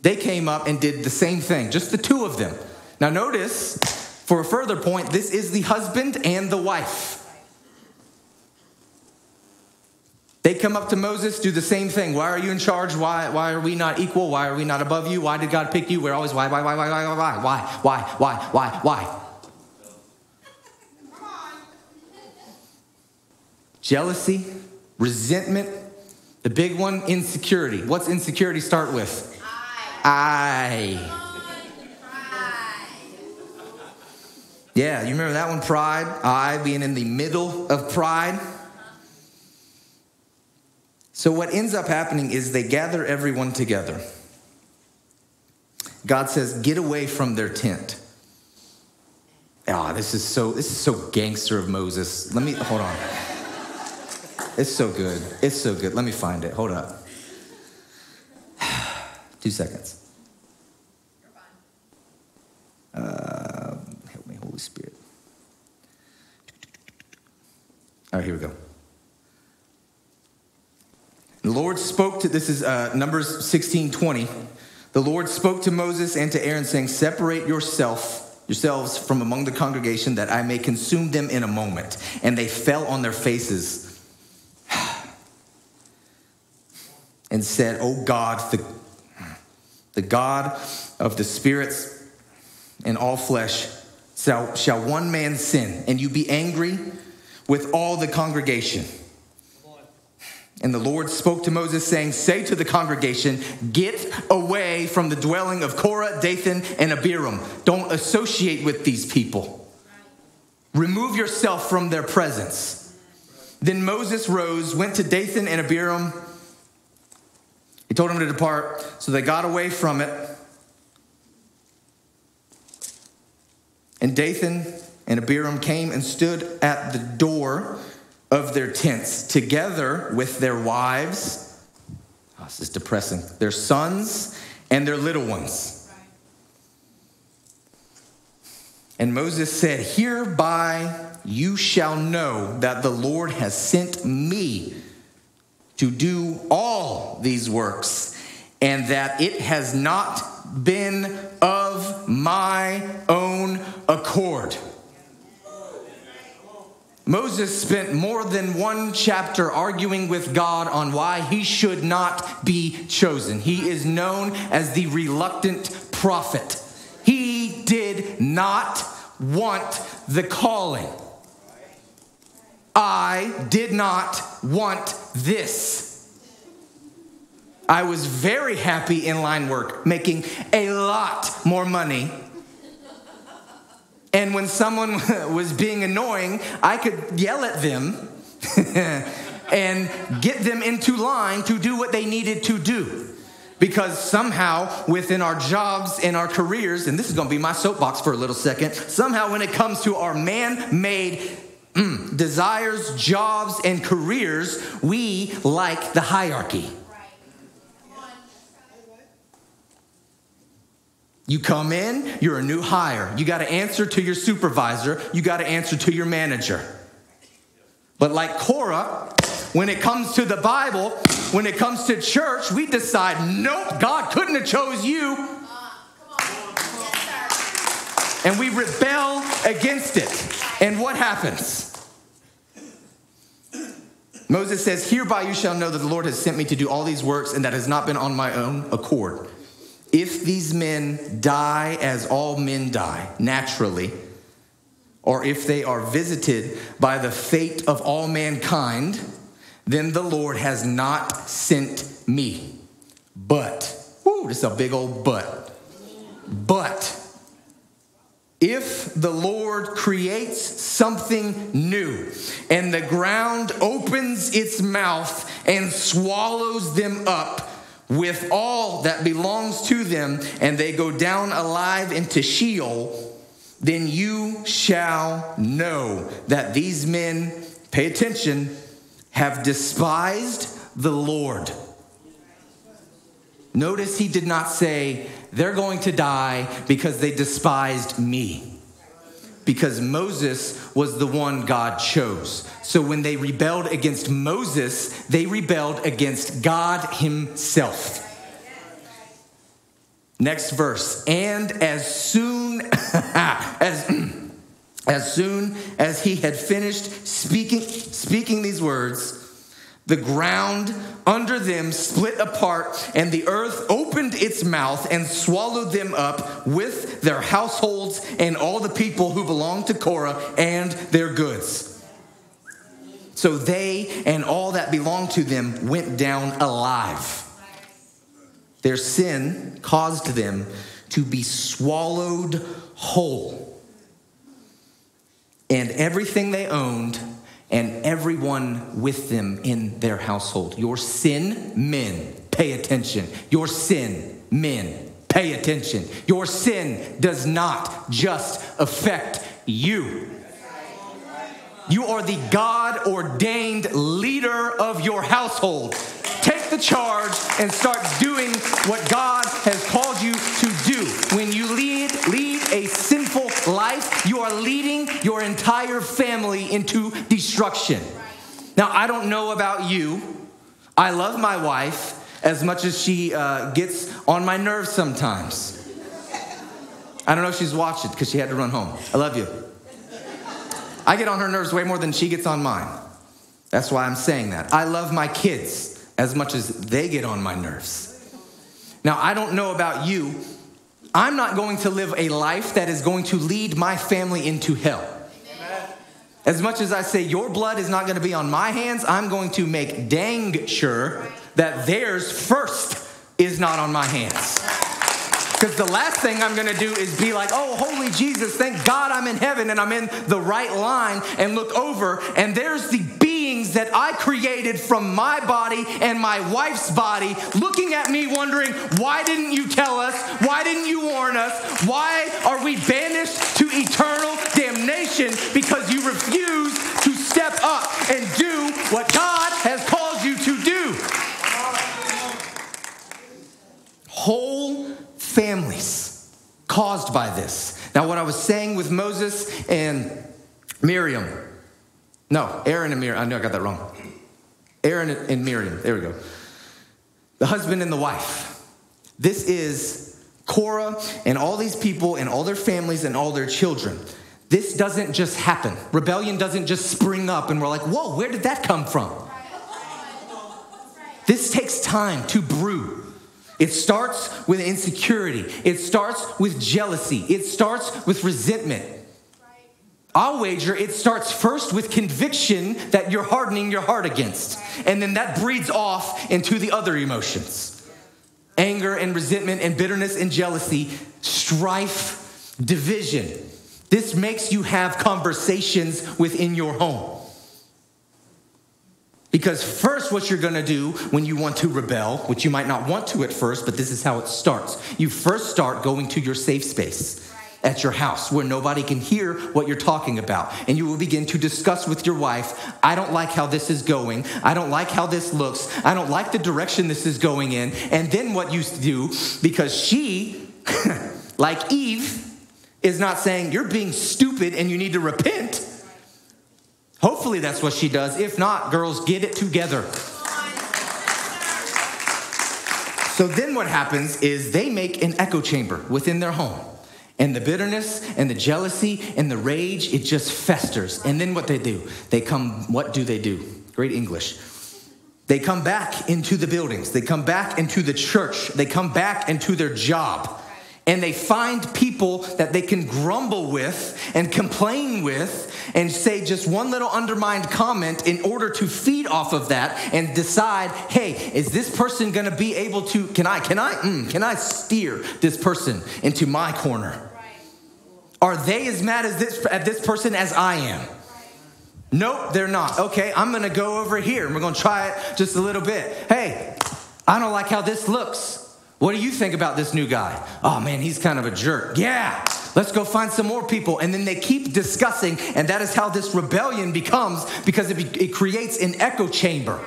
They came up and did the same thing, just the two of them. Now notice, for a further point, this is the husband and the wife. They come up to Moses, do the same thing. Why are you in charge? Why are we not equal? Why are we not above you? Why did God pick you? We're always why? Jealousy, resentment, the big one, insecurity. What's insecurity start with? I. Yeah, you remember that one, pride. I being in the middle of pride. So what ends up happening is they gather everyone together. God says, get away from their tent. Ah, this is so gangster of Moses. Let me, hold on. It's so good. It's so good. Let me find it. Hold up. 2 seconds. Help me, Holy Spirit. All right, here we go. The Lord spoke to, this is Numbers 16:20. The Lord spoke to Moses and to Aaron, saying, separate yourselves from among the congregation that I may consume them in a moment. And they fell on their faces and said, oh God, the God of the spirits and all flesh, shall one man sin, and you be angry with all the congregation? And the Lord spoke to Moses, saying, say to the congregation, get away from the dwelling of Korah, Dathan, and Abiram. Don't associate with these people. Remove yourself from their presence. Then Moses rose, went to Dathan and Abiram, He told him to depart, so they got away from it. And Dathan and Abiram came and stood at the door of their tents, together with their wives. Oh, this is depressing. Their sons and their little ones. And Moses said, "Hereby you shall know that the Lord has sent me to do all these works, and that it has not been of my own accord." Moses spent more than one chapter arguing with God on why he should not be chosen. He is known as the reluctant prophet. He did not want the calling. I did not want this. I was very happy in line work, making a lot more money. And when someone was being annoying, I could yell at them and get them into line to do what they needed to do. Because somehow within our jobs and our careers, and this is going to be my soapbox for a little second, somehow when it comes to our man-made desires, jobs, and careers, we like the hierarchy. You come in, you're a new hire. You got to answer to your supervisor. You got to answer to your manager. But like Korah, when it comes to the Bible, when it comes to church, we decide, nope, God couldn't have chose you. And we rebel against it. And what happens? Moses says, "Hereby you shall know that the Lord has sent me to do all these works, and that has not been on my own accord. If these men die as all men die, naturally, or if they are visited by the fate of all mankind, then the Lord has not sent me. But," whoo, this is a big old but. "But if the Lord creates something new, and the ground opens its mouth and swallows them up, with all that belongs to them, and they go down alive into Sheol, then you shall know that these men," pay attention, "have despised the Lord." Notice he did not say, "They're going to die because they despised me," because Moses was the one God chose. So when they rebelled against Moses, they rebelled against God himself. Next verse. "And as soon as he had finished speaking these words, the ground under them split apart, and the earth opened its mouth and swallowed them up with their households and all the people who belonged to Korah and their goods. So they and all that belonged to them went down alive. Their sin caused them to be swallowed whole, and everything they owned and everyone with them in their household." Your sin, men, pay attention. Your sin, men, pay attention. Your sin does not just affect you. You are the God-ordained leader of your household. Take the charge and start doing what God has called you to do. When you lead a sinful life, you are leading your entire family into destruction. Now, I don't know about you. I love my wife as much as she gets on my nerves sometimes. I don't know if she's watching because she had to run home. I love you. I get on her nerves way more than she gets on mine. That's why I'm saying that. I love my kids as much as they get on my nerves. Now, I don't know about you. I'm not going to live a life that is going to lead my family into hell. As much as I say your blood is not going to be on my hands, I'm going to make dang sure that theirs first is not on my hands. Because the last thing I'm going to do is be like, "Oh, holy Jesus, thank God I'm in heaven and I'm in the right line," and look over and there's the beings that I created from my body and my wife's body looking at me wondering, why didn't you tell us? Why didn't you warn us? Why are we banished to eternal damnation because you refuse to step up and do what God has called you to do? Whole families caused by this. Now, what I was saying with Moses and Miriam. No, Aaron and Miriam. I know I got that wrong. Aaron and Miriam. There we go. The husband and the wife. This is Korah and all these people and all their families and all their children. This doesn't just happen. Rebellion doesn't just spring up and we're like, whoa, where did that come from? This takes time to brew. It starts with insecurity. It starts with jealousy. It starts with resentment. I'll wager it starts first with conviction that you're hardening your heart against. And then that breeds off into the other emotions. Anger and resentment and bitterness and jealousy, strife, division. This makes you have conversations within your home. Because first what you're going to do when you want to rebel, which you might not want to at first, but this is how it starts. You first start going to your safe space at your house where nobody can hear what you're talking about. And you will begin to discuss with your wife, I don't like how this is going. I don't like how this looks. I don't like the direction this is going in. And then what you do, because she, like Eve, is not saying you're being stupid and you need to repent. Hopefully that's what she does. If not, girls, get it together. So then what happens is they make an echo chamber within their home. And the bitterness and the jealousy and the rage, it just festers. And then what they do? They come, what do they do? Great English. They come back into the buildings. They come back into the church. They come back into their job. And they find people that they can grumble with and complain with and say just one little undermined comment in order to feed off of that and decide, hey, is this person going to be able to, can I steer this person into my corner? Are they as mad as this at this person as I am? Nope, they're not. Okay, I'm going to go over here and we're going to try it just a little bit. Hey, I don't like how this looks. What do you think about this new guy? Oh, man, he's kind of a jerk. Yeah, let's go find some more people. And then they keep discussing, and that is how this rebellion becomes, because it creates an echo chamber.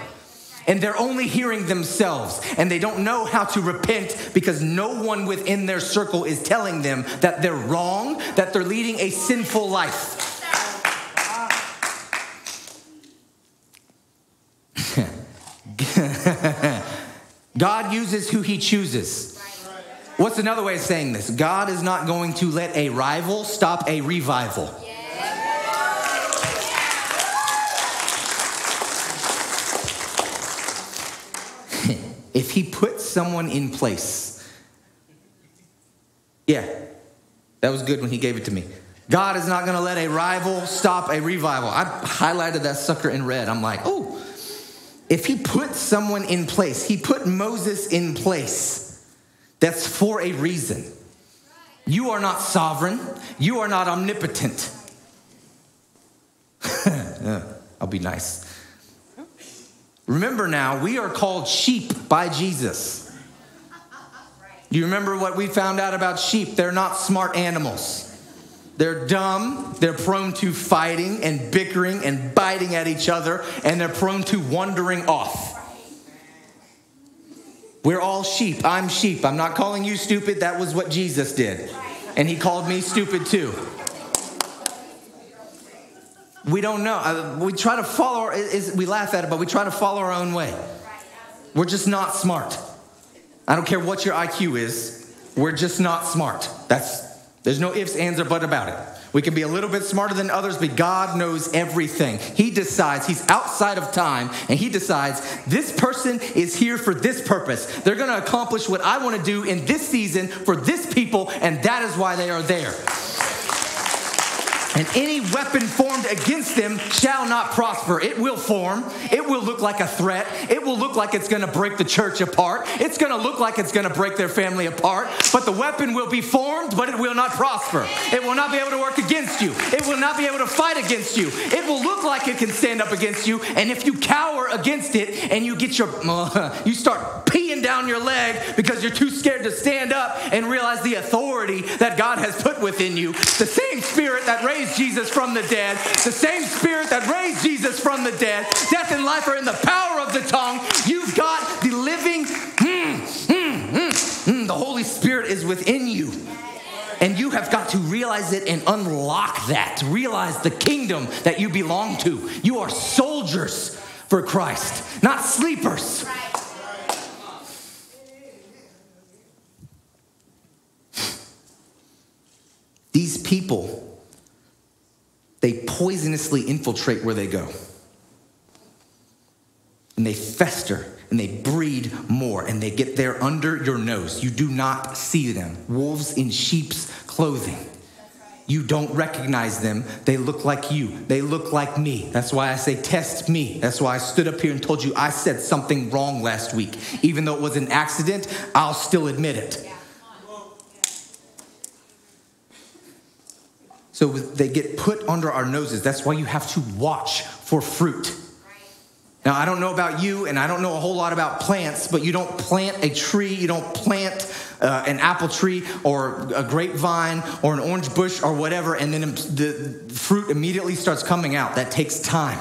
And they're only hearing themselves, and they don't know how to repent because no one within their circle is telling them that they're wrong, that they're leading a sinful life. God uses who he chooses. What's another way of saying this? God is not going to let a rival stop a revival. If he puts someone in place. Yeah, that was good when he gave it to me. God is not going to let a rival stop a revival. I highlighted that sucker in red. I'm like, oh. If he put someone in place, he put Moses in place. That's for a reason. You are not sovereign. You are not omnipotent. I'll be nice. Remember now, we are called sheep by Jesus. You remember what we found out about sheep? They're not smart animals. They're dumb, they're prone to fighting and bickering and biting at each other, and they're prone to wandering off. We're all sheep. I'm sheep. I'm not calling you stupid. That was what Jesus did. And he called me stupid too. We don't know. We try to follow, we laugh at it, but we try to follow our own way. We're just not smart. I don't care what your IQ is. We're just not smart. There's no ifs, ands, or buts about it. We can be a little bit smarter than others, but God knows everything. He decides. He's outside of time, and he decides this person is here for this purpose. They're going to accomplish what I want to do in this season for this people, and that is why they are there. And any weapon formed against them shall not prosper. It will form. It will look like a threat. It will look like it's going to break the church apart. It's going to look like it's going to break their family apart. But the weapon will be formed, but it will not prosper. It will not be able to work against you. It will not be able to fight against you. It will look like it can stand up against you. And if you cower against it and you get your, you start peeing down your leg because you're too scared to stand up and realize the authority that God has put within you. The same spirit that raised Jesus from the dead, the same spirit that raised Jesus from the dead, death and life are in the power of the tongue. You've got the living, the Holy Spirit is within you. And you have got to realize it and unlock that. Realize the kingdom that you belong to. You are soldiers for Christ, not sleepers. These people, they poisonously infiltrate where they go. And they fester and they breed more and they get there under your nose. You do not see them. Wolves in sheep's clothing. You don't recognize them. They look like you. They look like me. That's why I say, test me. That's why I stood up here and told you I said something wrong last week. Even though it was an accident, I'll still admit it. So they get put under our noses. That's why you have to watch for fruit. Now, I don't know about you, and I don't know a whole lot about plants, but you don't plant a tree. You don't plant an apple tree or a grapevine or an orange bush or whatever, and then the fruit immediately starts coming out. That takes time.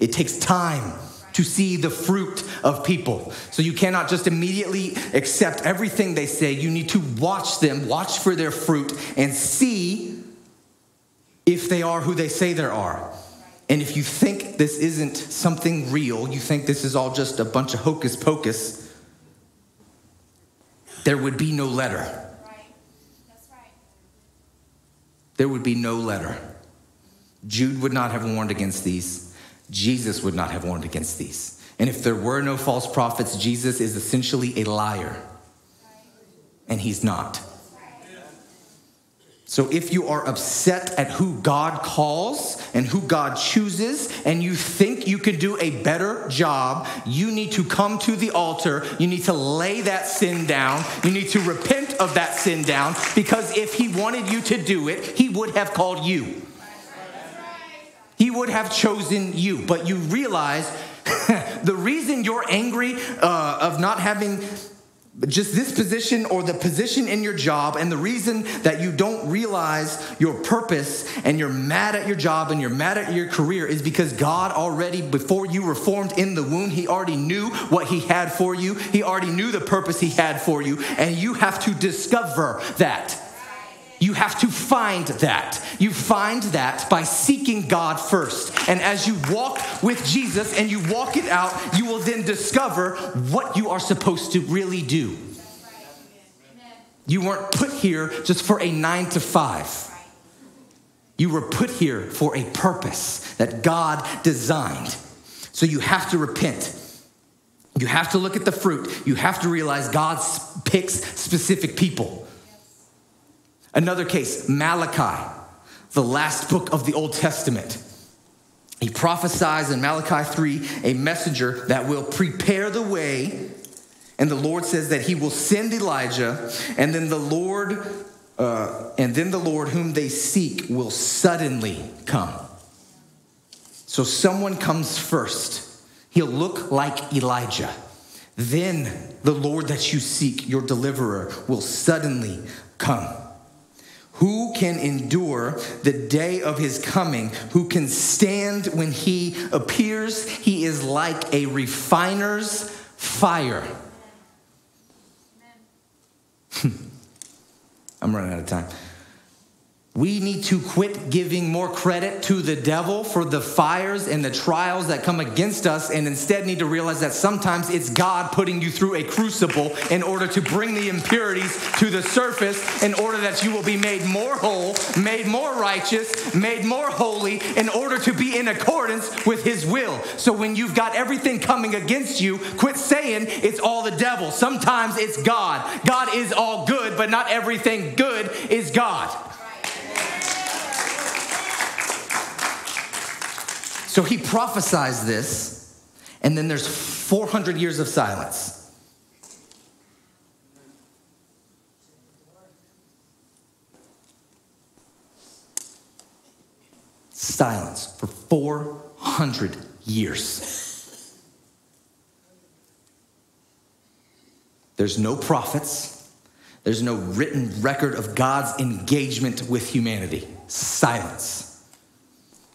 It takes time to see the fruit of people. So you cannot just immediately accept everything they say. You need to watch them, watch for their fruit, and see if they are who they say they are. And if you think this isn't something real, you think this is all just a bunch of hocus pocus, there would be no letter. Right. That's right. There would be no letter. Jude would not have warned against these. Jesus would not have warned against these. And if there were no false prophets, Jesus is essentially a liar. And he's not. So if you are upset at who God calls and who God chooses and you think you could do a better job, you need to come to the altar. You need to lay that sin down. You need to repent of that sin down, because if he wanted you to do it, he would have called you. He would have chosen you. But you realize the reason you're angry of not having just this position or the position in your job, and the reason that you don't realize your purpose and you're mad at your job and you're mad at your career is because God already, before you were formed in the womb, he already knew what he had for you. He already knew the purpose he had for you, and you have to discover that. You have to find that. You find that by seeking God first. And as you walk with Jesus and you walk it out, you will then discover what you are supposed to really do. You weren't put here just for a 9-to-5. You were put here for a purpose that God designed. So you have to repent. You have to look at the fruit. You have to realize God picks specific people. Another case, Malachi, the last book of the Old Testament. He prophesies in Malachi 3, a messenger that will prepare the way. And the Lord says that he will send Elijah, and then the Lord whom they seek will suddenly come. So someone comes first. He'll look like Elijah. Then the Lord that you seek, your deliverer, will suddenly come. Who can endure the day of his coming? Who can stand when he appears? He is like a refiner's fire. Amen. I'm running out of time. We need to quit giving more credit to the devil for the fires and the trials that come against us, and instead need to realize that sometimes it's God putting you through a crucible in order to bring the impurities to the surface, in order that you will be made more whole, made more righteous, made more holy, in order to be in accordance with his will. So when you've got everything coming against you, quit saying it's all the devil. Sometimes it's God. God is all good, but not everything good is God. So he prophesies this, and then there's 400 years of silence. Silence for 400 years. There's no prophets. There's no written record of God's engagement with humanity. Silence.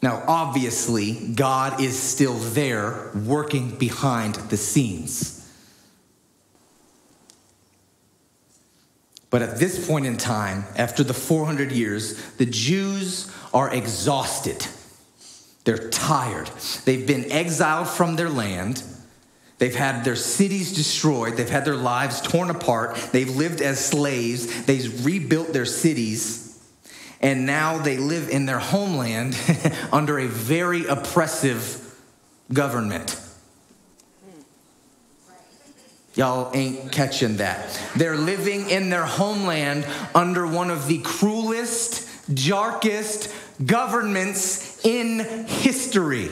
Now, obviously, God is still there working behind the scenes. But at this point in time, after the 400 years, the Jews are exhausted. They're tired. They've been exiled from their land. They've had their cities destroyed. They've had their lives torn apart. They've lived as slaves. They've rebuilt their cities. And now they live in their homeland under a very oppressive government. Y'all ain't catching that. They're living in their homeland under one of the cruelest, darkest governments in history.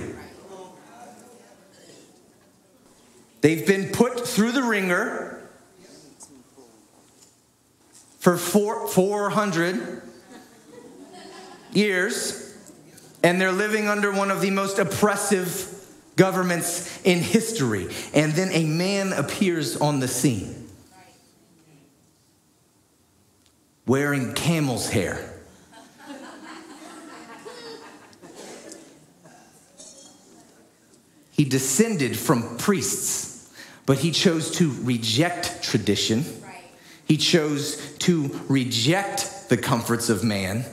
They've been put through the ringer for 400 years, and they're living under one of the most oppressive governments in history. And then a man appears on the scene, wearing camel's hair. He descended from priests, but he chose to reject tradition. He chose to reject the comforts of man.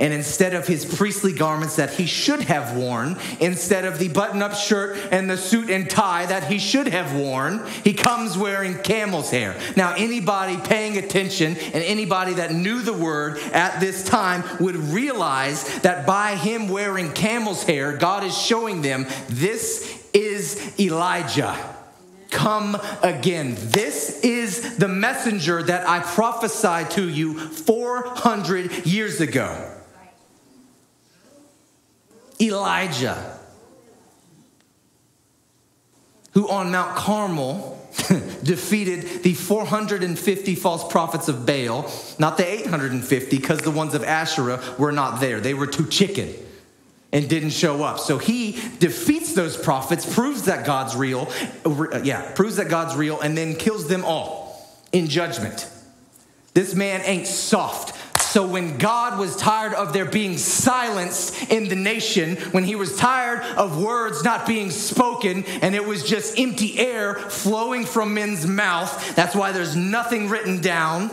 And instead of his priestly garments that he should have worn, instead of the button-up shirt and the suit and tie that he should have worn, he comes wearing camel's hair. Now, anybody paying attention and anybody that knew the word at this time would realize that by him wearing camel's hair, God is showing them, this is Elijah. Come again. This is the messenger that I prophesied to you 400 years ago. Elijah, who on Mount Carmel defeated the 450 false prophets of Baal, not the 850, because the ones of Asherah were not there. They were too chicken and didn't show up. So he defeats those prophets, proves that God's real, and then kills them all in judgment. This man ain't soft. So when God was tired of there being silence in the nation, when he was tired of words not being spoken, and it was just empty air flowing from men's mouth, that's why there's nothing written down,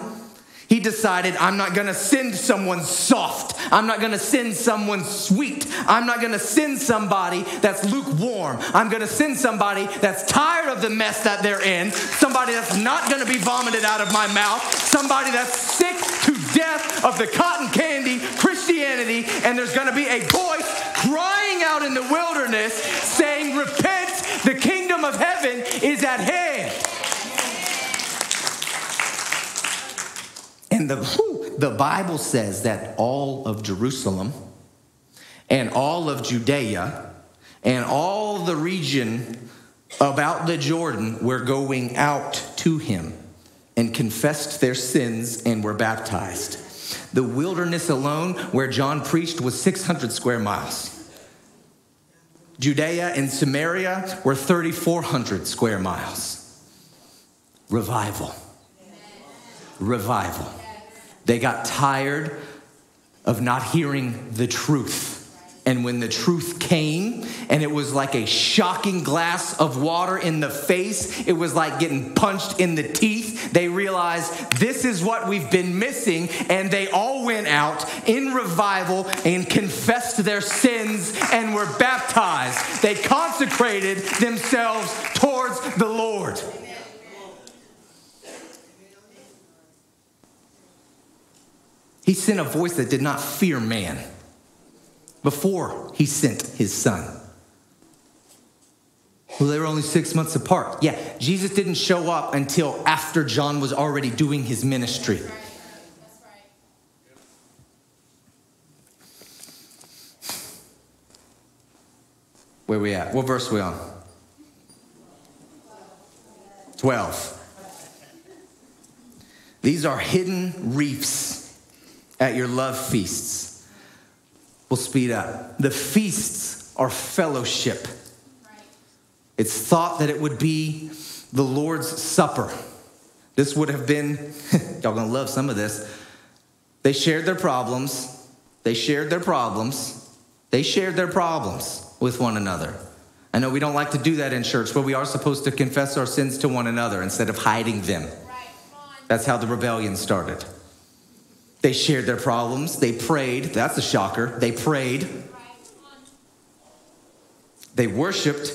he decided, I'm not going to send someone soft. I'm not going to send someone sweet. I'm not going to send somebody that's lukewarm. I'm going to send somebody that's tired of the mess that they're in, somebody that's not going to be vomited out of my mouth, somebody that's sick to death of the cotton candy Christianity, and there's going to be a voice crying out in the wilderness saying, repent, the kingdom of heaven is at hand. And the Bible says that all of Jerusalem and all of Judea and all the region about the Jordan were going out to him and confessed their sins and were baptized. The wilderness alone where John preached was 600 square miles. Judea and Samaria were 3,400 square miles. Revival. Revival. They got tired of not hearing the truth. And when the truth came, and it was like a shocking glass of water in the face, it was like getting punched in the teeth, they realized this is what we've been missing, and they all went out in revival and confessed their sins and were baptized. They consecrated themselves towards the Lord. He sent a voice that did not fear man before he sent his son. Well, they were only 6 months apart. Yeah, Jesus didn't show up until after John was already doing his ministry. That's right. That's right. Where we at? What verse are we on? 12. These are hidden reefs at your love feasts. We'll speed up. The feasts are fellowship. It's thought that it would be the Lord's Supper. This would have been, y'all gonna love some of this. They shared their problems. They shared their problems. They shared their problems with one another. I know we don't like to do that in church, but we are supposed to confess our sins to one another instead of hiding them. That's how the rebellion started. They shared their problems. They prayed. That's a shocker. They prayed. They worshiped.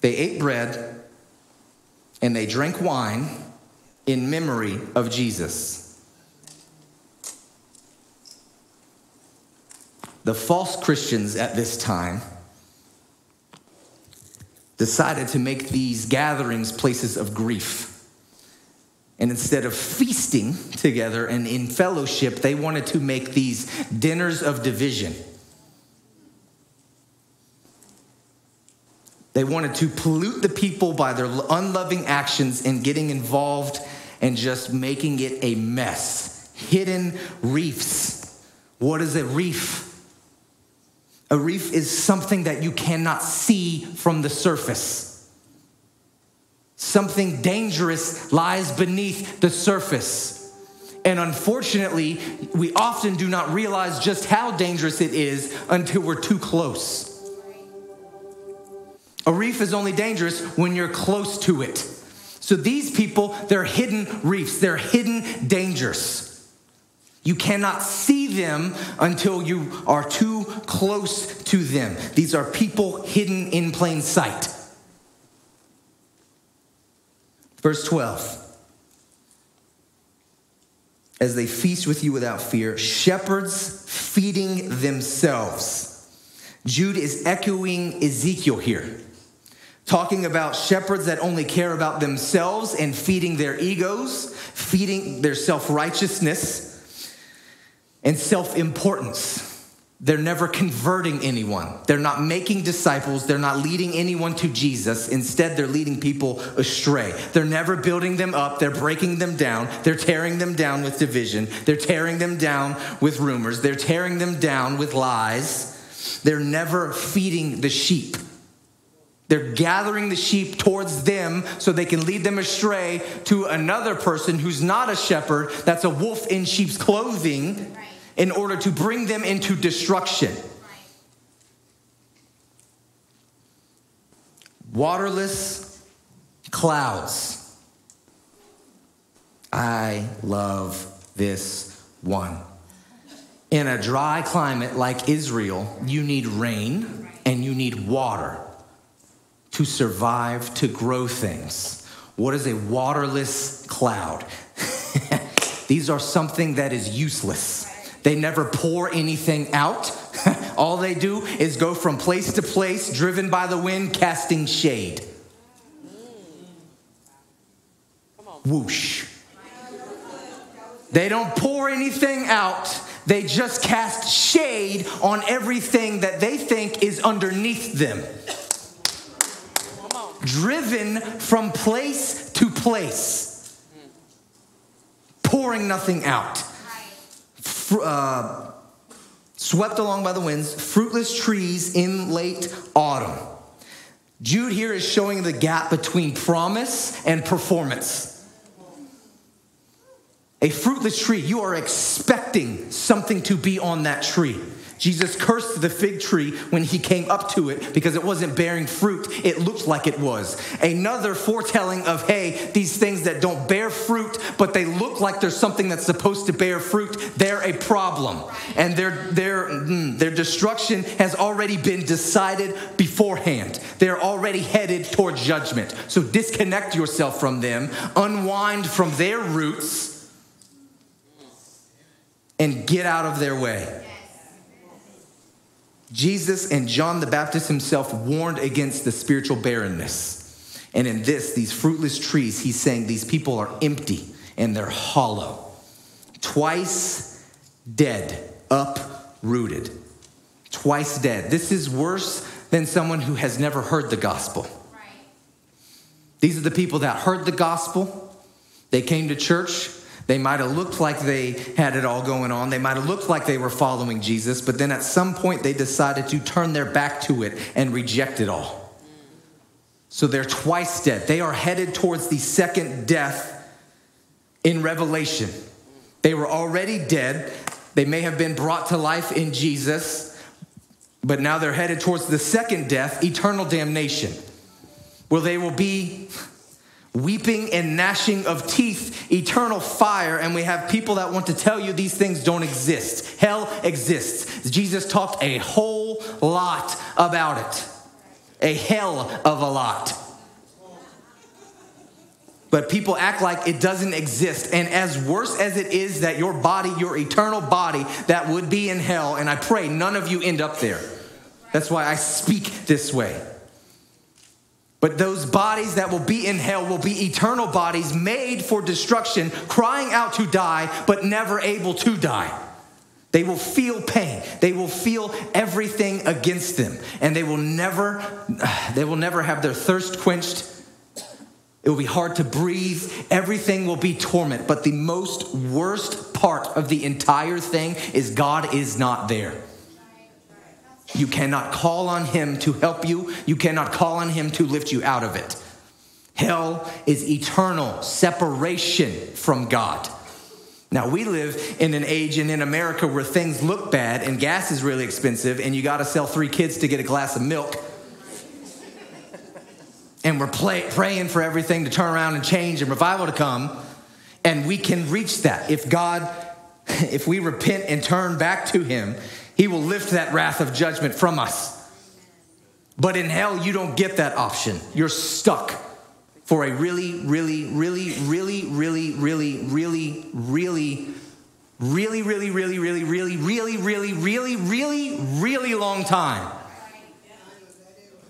They ate bread. And they drank wine in memory of Jesus. The false Christians at this time decided to make these gatherings places of grief. And instead of feasting together and in fellowship, they wanted to make these dinners of division. They wanted to pollute the people by their unloving actions and getting involved and just making it a mess. Hidden reefs. What is a reef? A reef is something that you cannot see from the surface. Something dangerous lies beneath the surface. And unfortunately, we often do not realize just how dangerous it is until we're too close. A reef is only dangerous when you're close to it. So these people, they're hidden reefs. They're hidden dangers. You cannot see them until you are too close to them. These are people hidden in plain sight. Verse 12. As they feast with you without fear, shepherds feeding themselves. Jude is echoing Ezekiel here, talking about shepherds that only care about themselves and feeding their egos, feeding their self-righteousness and self-importance. They're never converting anyone. They're not making disciples. They're not leading anyone to Jesus. Instead, they're leading people astray. They're never building them up. They're breaking them down. They're tearing them down with division. They're tearing them down with rumors. They're tearing them down with lies. They're never feeding the sheep. They're gathering the sheep towards them so they can lead them astray to another person who's not a shepherd, that's a wolf in sheep's clothing, in order to bring them into destruction. Waterless clouds. I love this one. In a dry climate like Israel, you need rain and you need water to survive, to grow things. What is a waterless cloud? These are something that is useless. They never pour anything out. All they do is go from place to place, driven by the wind, casting shade. Whoosh. They don't pour anything out. They just cast shade on everything that they think is underneath them. Driven from place to place, pouring nothing out. Swept along by the winds, fruitless trees in late autumn. Jude here is showing the gap between promise and performance. A fruitless tree, you are expecting something to be on that tree. Jesus cursed the fig tree when he came up to it because it wasn't bearing fruit. It looked like it was. Another foretelling of, hey, these things that don't bear fruit, but they look like there's something that's supposed to bear fruit, they're a problem. And their destruction has already been decided beforehand. They're already headed toward judgment. So disconnect yourself from them, unwind from their roots, and get out of their way. Jesus and John the Baptist himself warned against the spiritual barrenness. And in this, these fruitless trees, he's saying these people are empty and they're hollow. Twice dead, uprooted. Twice dead. This is worse than someone who has never heard the gospel. Right. These are the people that heard the gospel. They came to church. They might have looked like they had it all going on. They might have looked like they were following Jesus, but then at some point they decided to turn their back to it and reject it all. So they're twice dead. They are headed towards the second death in Revelation. They were already dead. They may have been brought to life in Jesus, but now they're headed towards the second death, eternal damnation, where they will be weeping and gnashing of teeth, eternal fire. And we have people that want to tell you these things don't exist. Hell exists. Jesus talked a whole lot about it. A hell of a lot. But people act like it doesn't exist. And as worse as it is that your body, your eternal body, that would be in hell, and I pray none of you end up there. That's why I speak this way. But those bodies that will be in hell will be eternal bodies made for destruction, crying out to die, but never able to die. They will feel pain. They will feel everything against them. And they will never have their thirst quenched. It will be hard to breathe. Everything will be torment. But the most worst part of the entire thing is God is not there. You cannot call on him to help you. You cannot call on him to lift you out of it. Hell is eternal separation from God. Now, we live in an age and in America where things look bad and gas is really expensive and you got to sell 3 kids to get a glass of milk. And we're praying for everything to turn around and change and revival to come. And we can reach that. If we repent and turn back to him, he will lift that wrath of judgment from us. But in hell, you don't get that option. You're stuck for a really long time.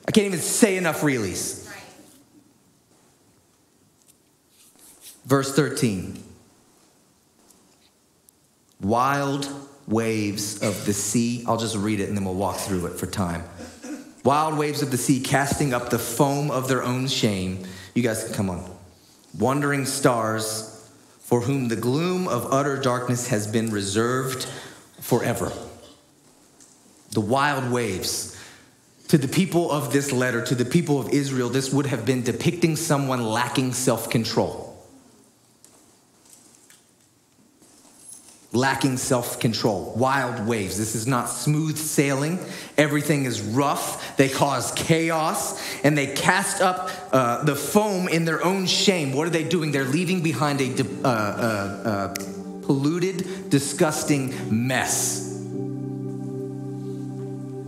I can't even say enough reallys. Verse 13. Wild waves of the sea. I'll just read it and then we'll walk through it for time. Wild waves of the sea casting up the foam of their own shame. You guys can come on. Wandering stars, for whom the gloom of utter darkness has been reserved forever. The wild waves. To the people of this letter, to the people of Israel, this would have been depicting someone lacking self-control. Lacking self-control, wild waves. This is not smooth sailing. Everything is rough. They cause chaos, and they cast up the foam in their own shame. What are they doing? They're leaving behind a polluted, disgusting mess.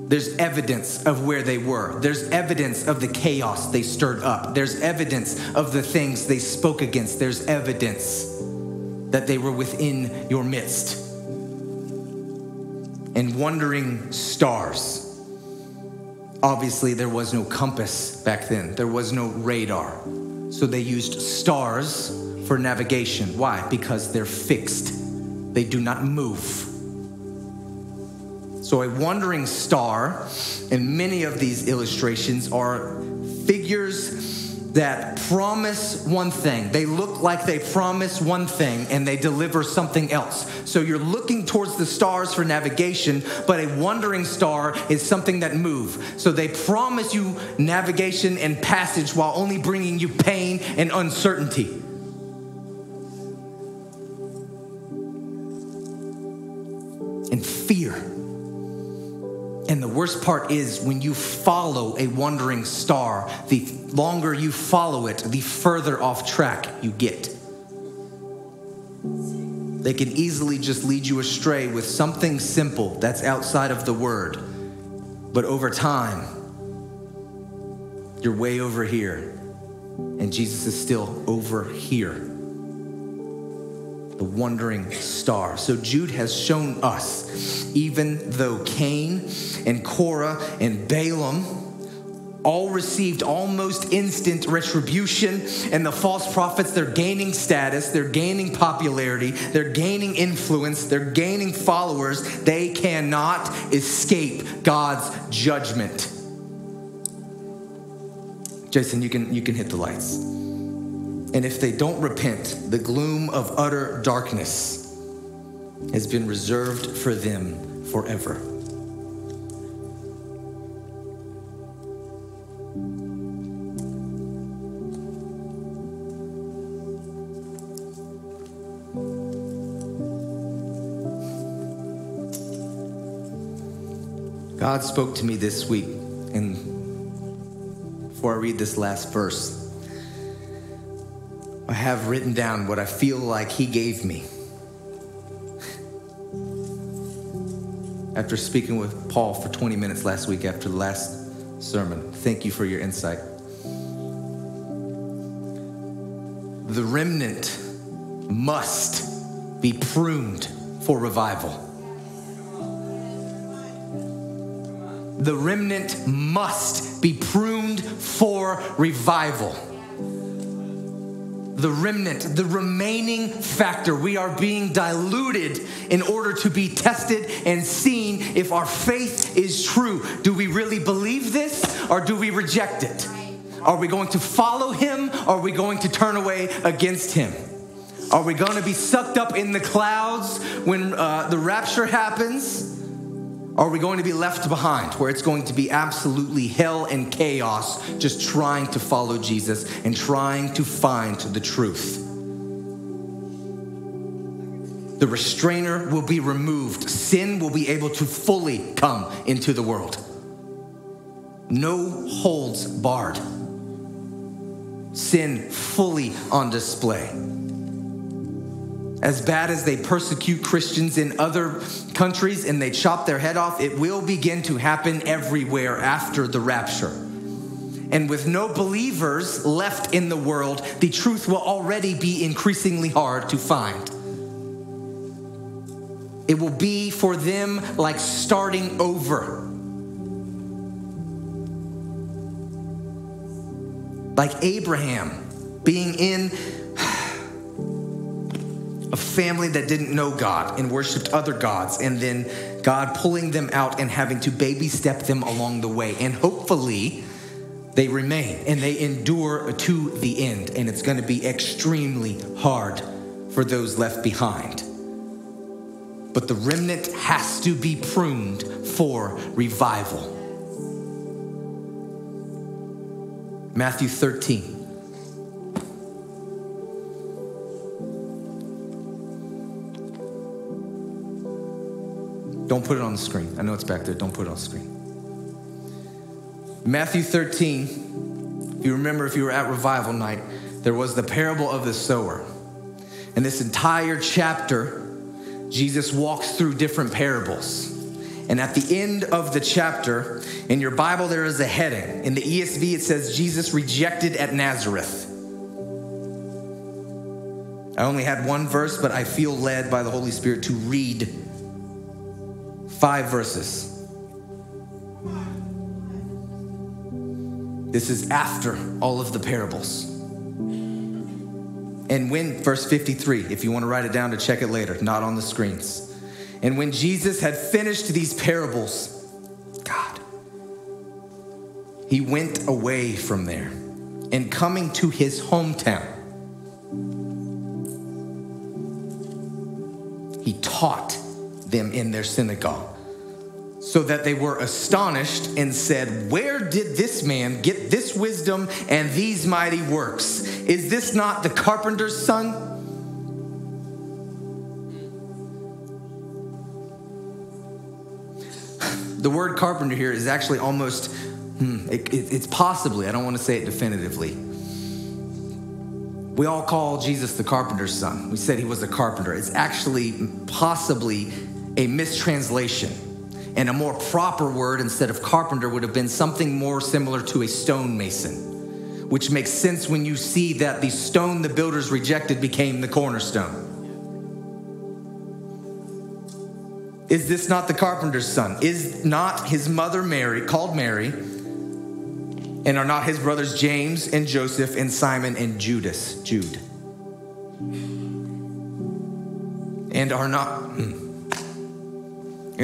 There's evidence of where they were. There's evidence of the chaos they stirred up. There's evidence of the things they spoke against. There's evidence that they were within your midst. And wandering stars. Obviously, there was no compass back then. There was no radar. So they used stars for navigation. Why? Because they're fixed. They do not move. So a wandering star, in many of these illustrations, are figures that promise one thing. They look like they promise one thing and they deliver something else. So you're looking towards the stars for navigation, but a wandering star is something that moves. So they promise you navigation and passage while only bringing you pain and uncertainty. And fear. And the worst part is when you follow a wandering star, the longer you follow it, the further off track you get. They can easily just lead you astray with something simple that's outside of the word. But over time, you're way over here, and Jesus is still over here. The wandering star. So Jude has shown us, even though Cain and Korah and Balaam all received almost instant retribution, and the false prophets, they're gaining status, they're gaining popularity, they're gaining influence, they're gaining followers, they cannot escape God's judgment. Jason, you can hit the lights. And if they don't repent, the gloom of utter darkness has been reserved for them forever. God spoke to me this week, and before I read this last verse, I have written down what I feel like He gave me. After speaking with Paul for 20 minutes last week after the last sermon, thank you for your insight. The remnant must be pruned for revival. The remnant must be pruned for revival. The remnant, the remaining factor. We are being diluted in order to be tested and seen if our faith is true. Do we really believe this or do we reject it? Are we going to follow Him or are we going to turn away against Him? Are we going to be sucked up in the clouds when the rapture happens? Are we going to be left behind where it's going to be absolutely hell and chaos just trying to follow Jesus and trying to find the truth? The restrainer will be removed. Sin will be able to fully come into the world. No holds barred. Sin fully on display. As bad as they persecute Christians in other countries and they chop their head off, it will begin to happen everywhere after the rapture. And with no believers left in the world, the truth will already be increasingly hard to find. It will be for them like starting over. Like Abraham being in a family that didn't know God and worshiped other gods, and then God pulling them out and having to baby step them along the way. And hopefully they remain and they endure to the end. And it's going to be extremely hard for those left behind. But the remnant has to be pruned for revival. Matthew 13. Don't put it on the screen. I know it's back there. Don't put it on the screen. Matthew 13, if you remember, if you were at revival night, there was the parable of the sower. And this entire chapter, Jesus walks through different parables. And at the end of the chapter, in your Bible, there is a heading. In the ESV, it says, Jesus rejected at Nazareth. I only had one verse, but I feel led by the Holy Spirit to read 5 verses. This is after all of the parables. And when, verse 53, if you want to write it down to check it later, not on the screens. And when Jesus had finished these parables, God, He went away from there and coming to His hometown, He taught them in their synagogue, so that they were astonished and said, "Where did this man get this wisdom and these mighty works? Is this not the carpenter's son?" The word carpenter here is actually almost, it's possibly, I don't want to say it definitively. We all call Jesus the carpenter's son. We said He was a carpenter. It's actually possibly a mistranslation, and a more proper word instead of carpenter would have been something more similar to a stonemason, which makes sense when you see that the stone the builders rejected became the cornerstone. Is this not the carpenter's son? Is not his mother Mary, called Mary, and are not his brothers James and Joseph and Simon and Jude? And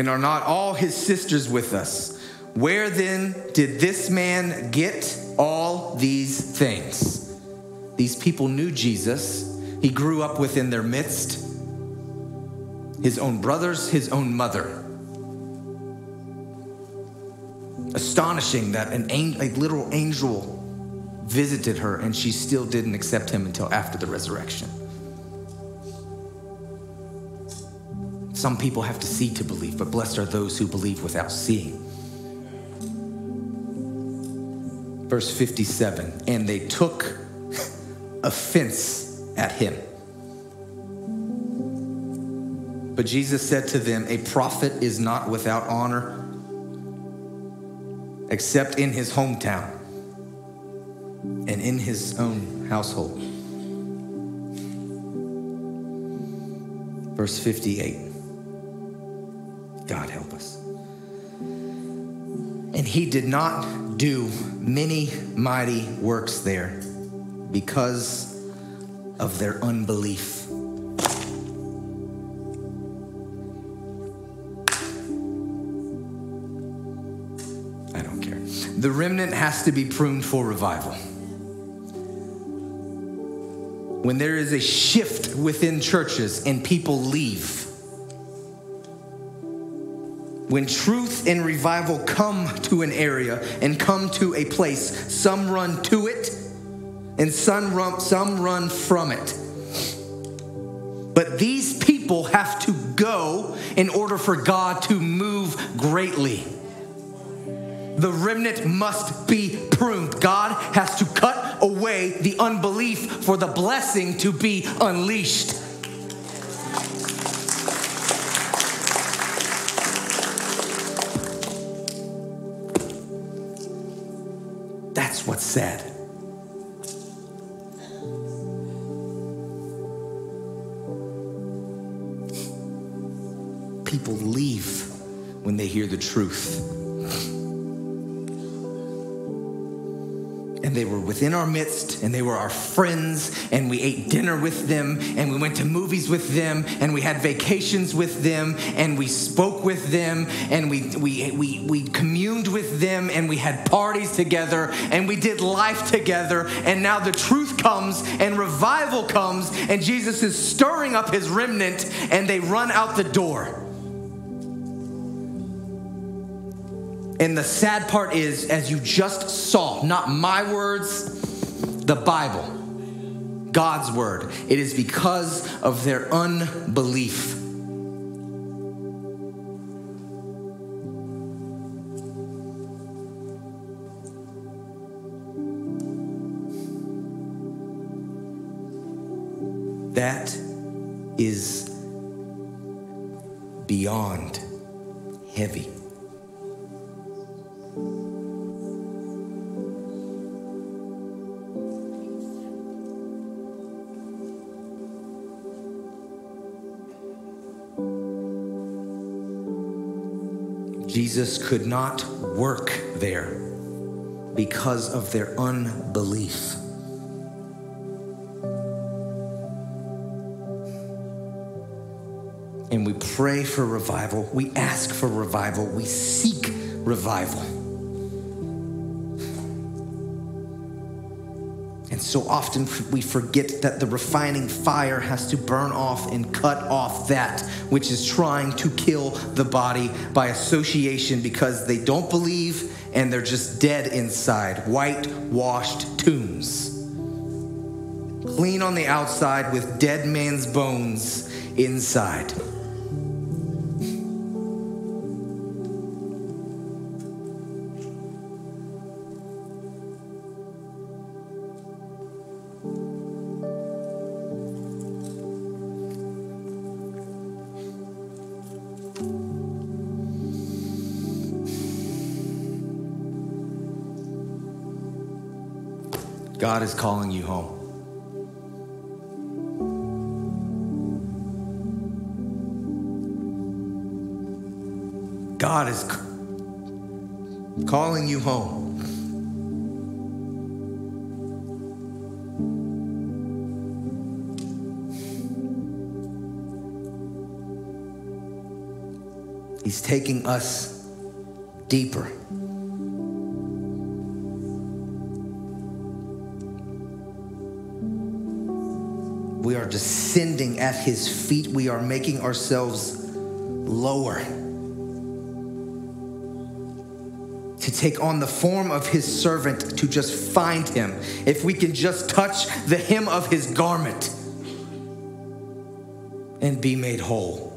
are not all his sisters with us? Where then did this man get all these things. These people knew Jesus. He grew up within their midst. His own brothers, his own mother. Astonishing that a literal angel visited her and she still didn't accept him until after the resurrection. Some people have to see to believe, but blessed are those who believe without seeing. Verse 57, and they took offense at him. But Jesus said to them, a prophet is not without honor except in his hometown and in his own household. Verse 58, God help us. And he did not do many mighty works there because of their unbelief. I don't care. The remnant has to be pruned for revival. When there is a shift within churches and people leave, when truth and revival come to an area and come to a place, some run to it and some run from it. But these people have to go in order for God to move greatly. The remnant must be pruned. God has to cut away the unbelief for the blessing to be unleashed. What's sad? People leave when they hear the truth. And they were within our midst, and they were our friends, and we ate dinner with them, and we went to movies with them, and we had vacations with them, and we spoke with them, and we communed with them, and we had parties together, and we did life together, and now the truth comes, and revival comes, and Jesus is stirring up his remnant, and they run out the door. And the sad part is, as you just saw, not my words, the Bible, God's word, it is because of their unbelief. That is beyond heavy. Jesus could not work there because of their unbelief. And we pray for revival. We ask for revival. We seek revival. And so often we forget that the refining fire has to burn off and cut off that which is trying to kill the body by association because they don't believe and they're just dead inside. Whitewashed tombs. Clean on the outside with dead man's bones inside. God is calling you home. God is calling you home. He's taking us deeper. are descending at his feet. We are making ourselves lower to take on the form of his servant, to just find him. If we can just touch the hem of his garment and be made whole.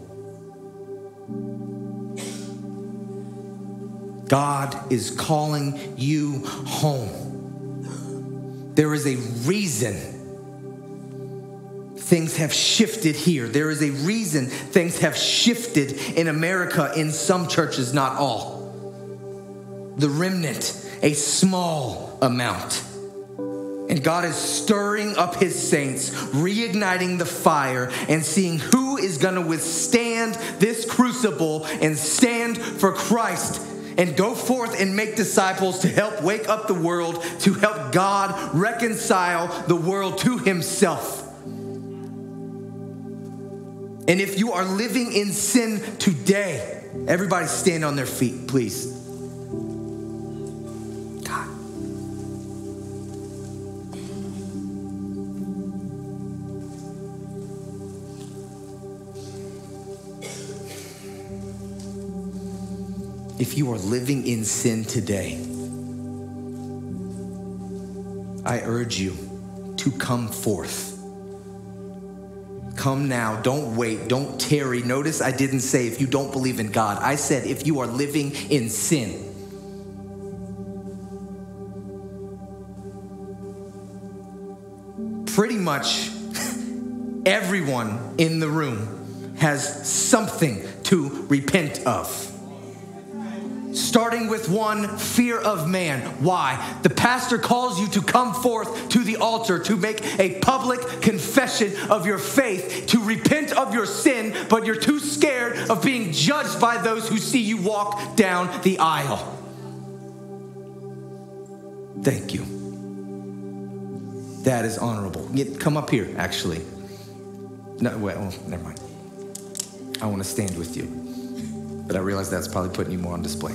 God is calling you home. There is a reason things have shifted here. There is a reason things have shifted in America in some churches, not all. The remnant, a small amount. And God is stirring up his saints, reigniting the fire, and seeing who is going to withstand this crucible and stand for Christ and go forth and make disciples to help wake up the world, to help God reconcile the world to himself. And if you are living in sin today, everybody stand on their feet, please. If you are living in sin today, I urge you to come forth. Come now. Don't wait. Don't tarry. Notice I didn't say if you don't believe in God. I said if you are living in sin. Pretty much everyone in the room has something to repent of. Starting with one, fear of man. Why? The pastor calls you to come forth to the altar, to make a public confession of your faith, to repent of your sin, but you're too scared of being judged by those who see you walk down the aisle. Thank you. That is honorable. Come up here, actually. No, well, never mind. I want to stand with you. But I realize that's probably putting you more on display.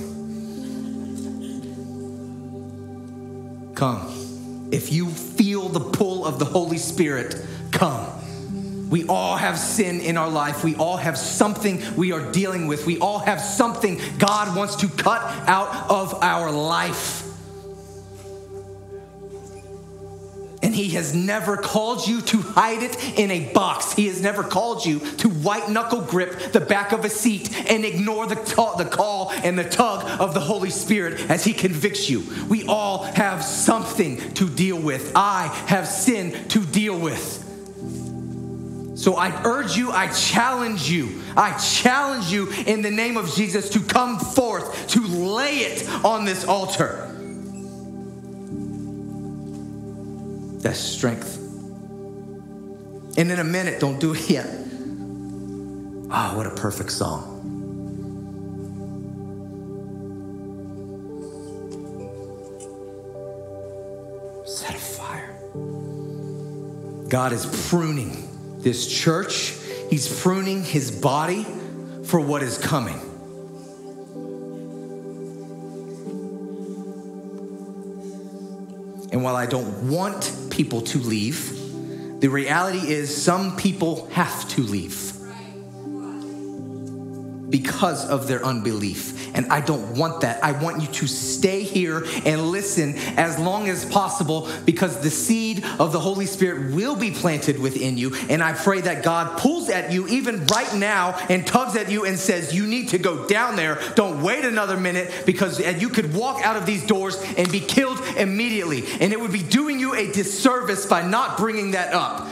Come. If you feel the pull of the Holy Spirit, come. We all have sin in our life. We all have something we are dealing with. We all have something God wants to cut out of our life. And he has never called you to hide it in a box. He has never called you to white-knuckle grip the back of a seat and ignore the call and the tug of the Holy Spirit as he convicts you. We all have something to deal with. I have sin to deal with. So I urge you, I challenge you in the name of Jesus to come forth, to lay it on this altar. That's strength. And in a minute, don't do it yet. Ah, what a perfect song. Set a fire. God is pruning this church. He's pruning his body for what is coming. And while I don't want people to leave, the reality is some people have to leave because of their unbelief. And I don't want that. I want you to stay here and listen as long as possible, because the seed of the Holy Spirit will be planted within you. And I pray that God pulls at you even right now and tugs at you and says, you need to go down there. Don't wait another minute, because you could walk out of these doors and be killed immediately. And it would be doing you a disservice by not bringing that up.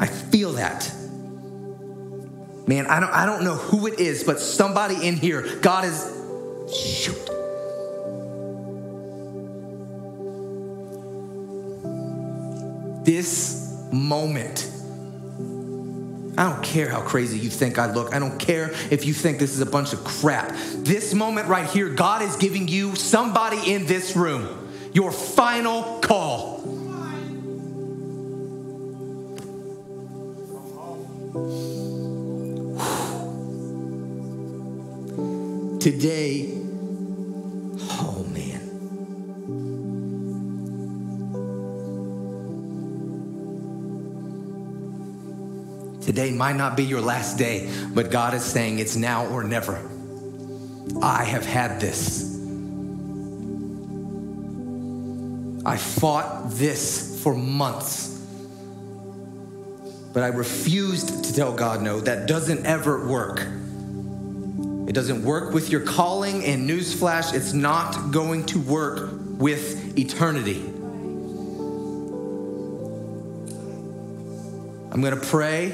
I feel that. Man, I don't know who it is, but somebody in here, God is, shoot. This moment, I don't care how crazy you think I look. I don't care if you think this is a bunch of crap. This moment right here, God is giving you, somebody in this room, your final call. Today, oh man, today might not be your last day, but God is saying it's now or never. I have had this. I fought this for months, but I refused to tell God no. That doesn't ever work. It doesn't work with your calling, and newsflash, it's not going to work with eternity. I'm going to pray,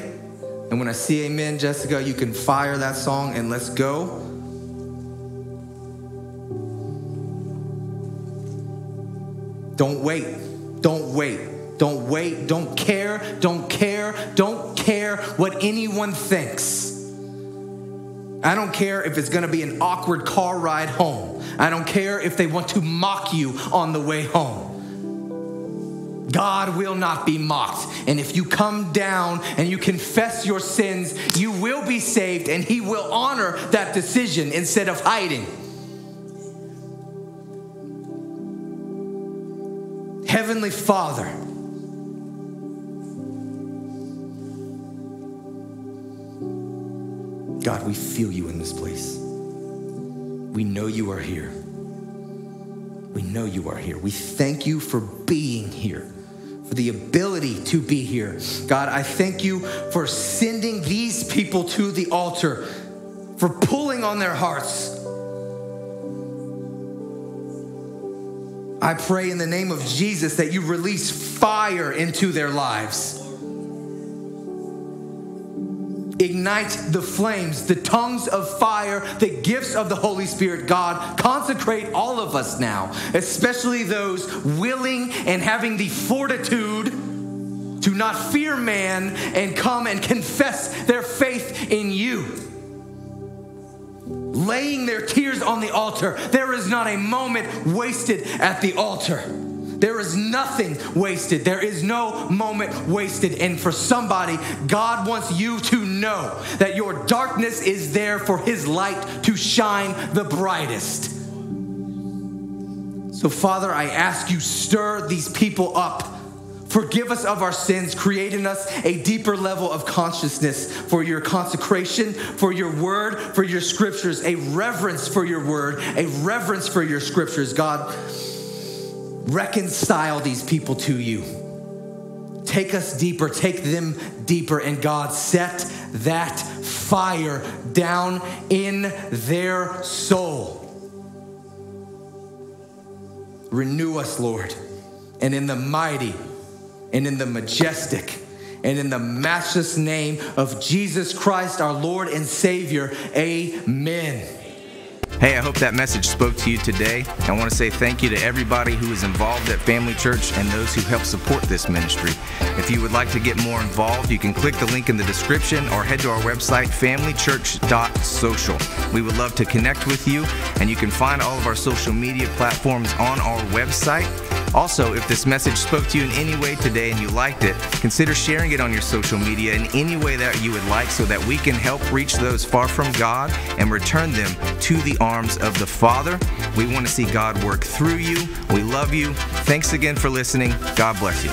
and when I see amen, Jessica, you can fire that song and let's go. Don't wait. Don't wait. Don't wait. Don't care. Don't care. Don't care what anyone thinks. I don't care if it's going to be an awkward car ride home. I don't care if they want to mock you on the way home. God will not be mocked. And if you come down and you confess your sins, you will be saved, and he will honor that decision instead of hiding. Heavenly Father, God, we feel you in this place. We know you are here. We know you are here. We thank you for being here, for the ability to be here. God, I thank you for sending these people to the altar, for pulling on their hearts. I pray in the name of Jesus that you release fire into their lives. Ignite the flames, the tongues of fire, the gifts of the Holy Spirit. God, consecrate all of us now, especially those willing and having the fortitude to not fear man and come and confess their faith in you. Laying their tears on the altar. There is not a moment wasted at the altar. There is nothing wasted. There is no moment wasted. And for somebody, God wants you to know that your darkness is there for his light to shine the brightest. So, Father, I ask you, stir these people up. Forgive us of our sins, create in us a deeper level of consciousness for your consecration, for your word, for your scriptures, a reverence for your word, a reverence for your scriptures. God, reconcile these people to you. Take us deeper, take them deeper, and God, set that fire down in their soul. Renew us, Lord, and in the mighty and in the majestic and in the matchless name of Jesus Christ, our Lord and Savior, amen. Hey, I hope that message spoke to you today. I want to say thank you to everybody who is involved at Family Church and those who help support this ministry. If you would like to get more involved, you can click the link in the description or head to our website, familychurch.social. We would love to connect with you, and you can find all of our social media platforms on our website. Also, if this message spoke to you in any way today and you liked it, consider sharing it on your social media in any way that you would like so that we can help reach those far from God and return them to the arms of the Father. We want to see God work through you. We love you. Thanks again for listening. God bless you.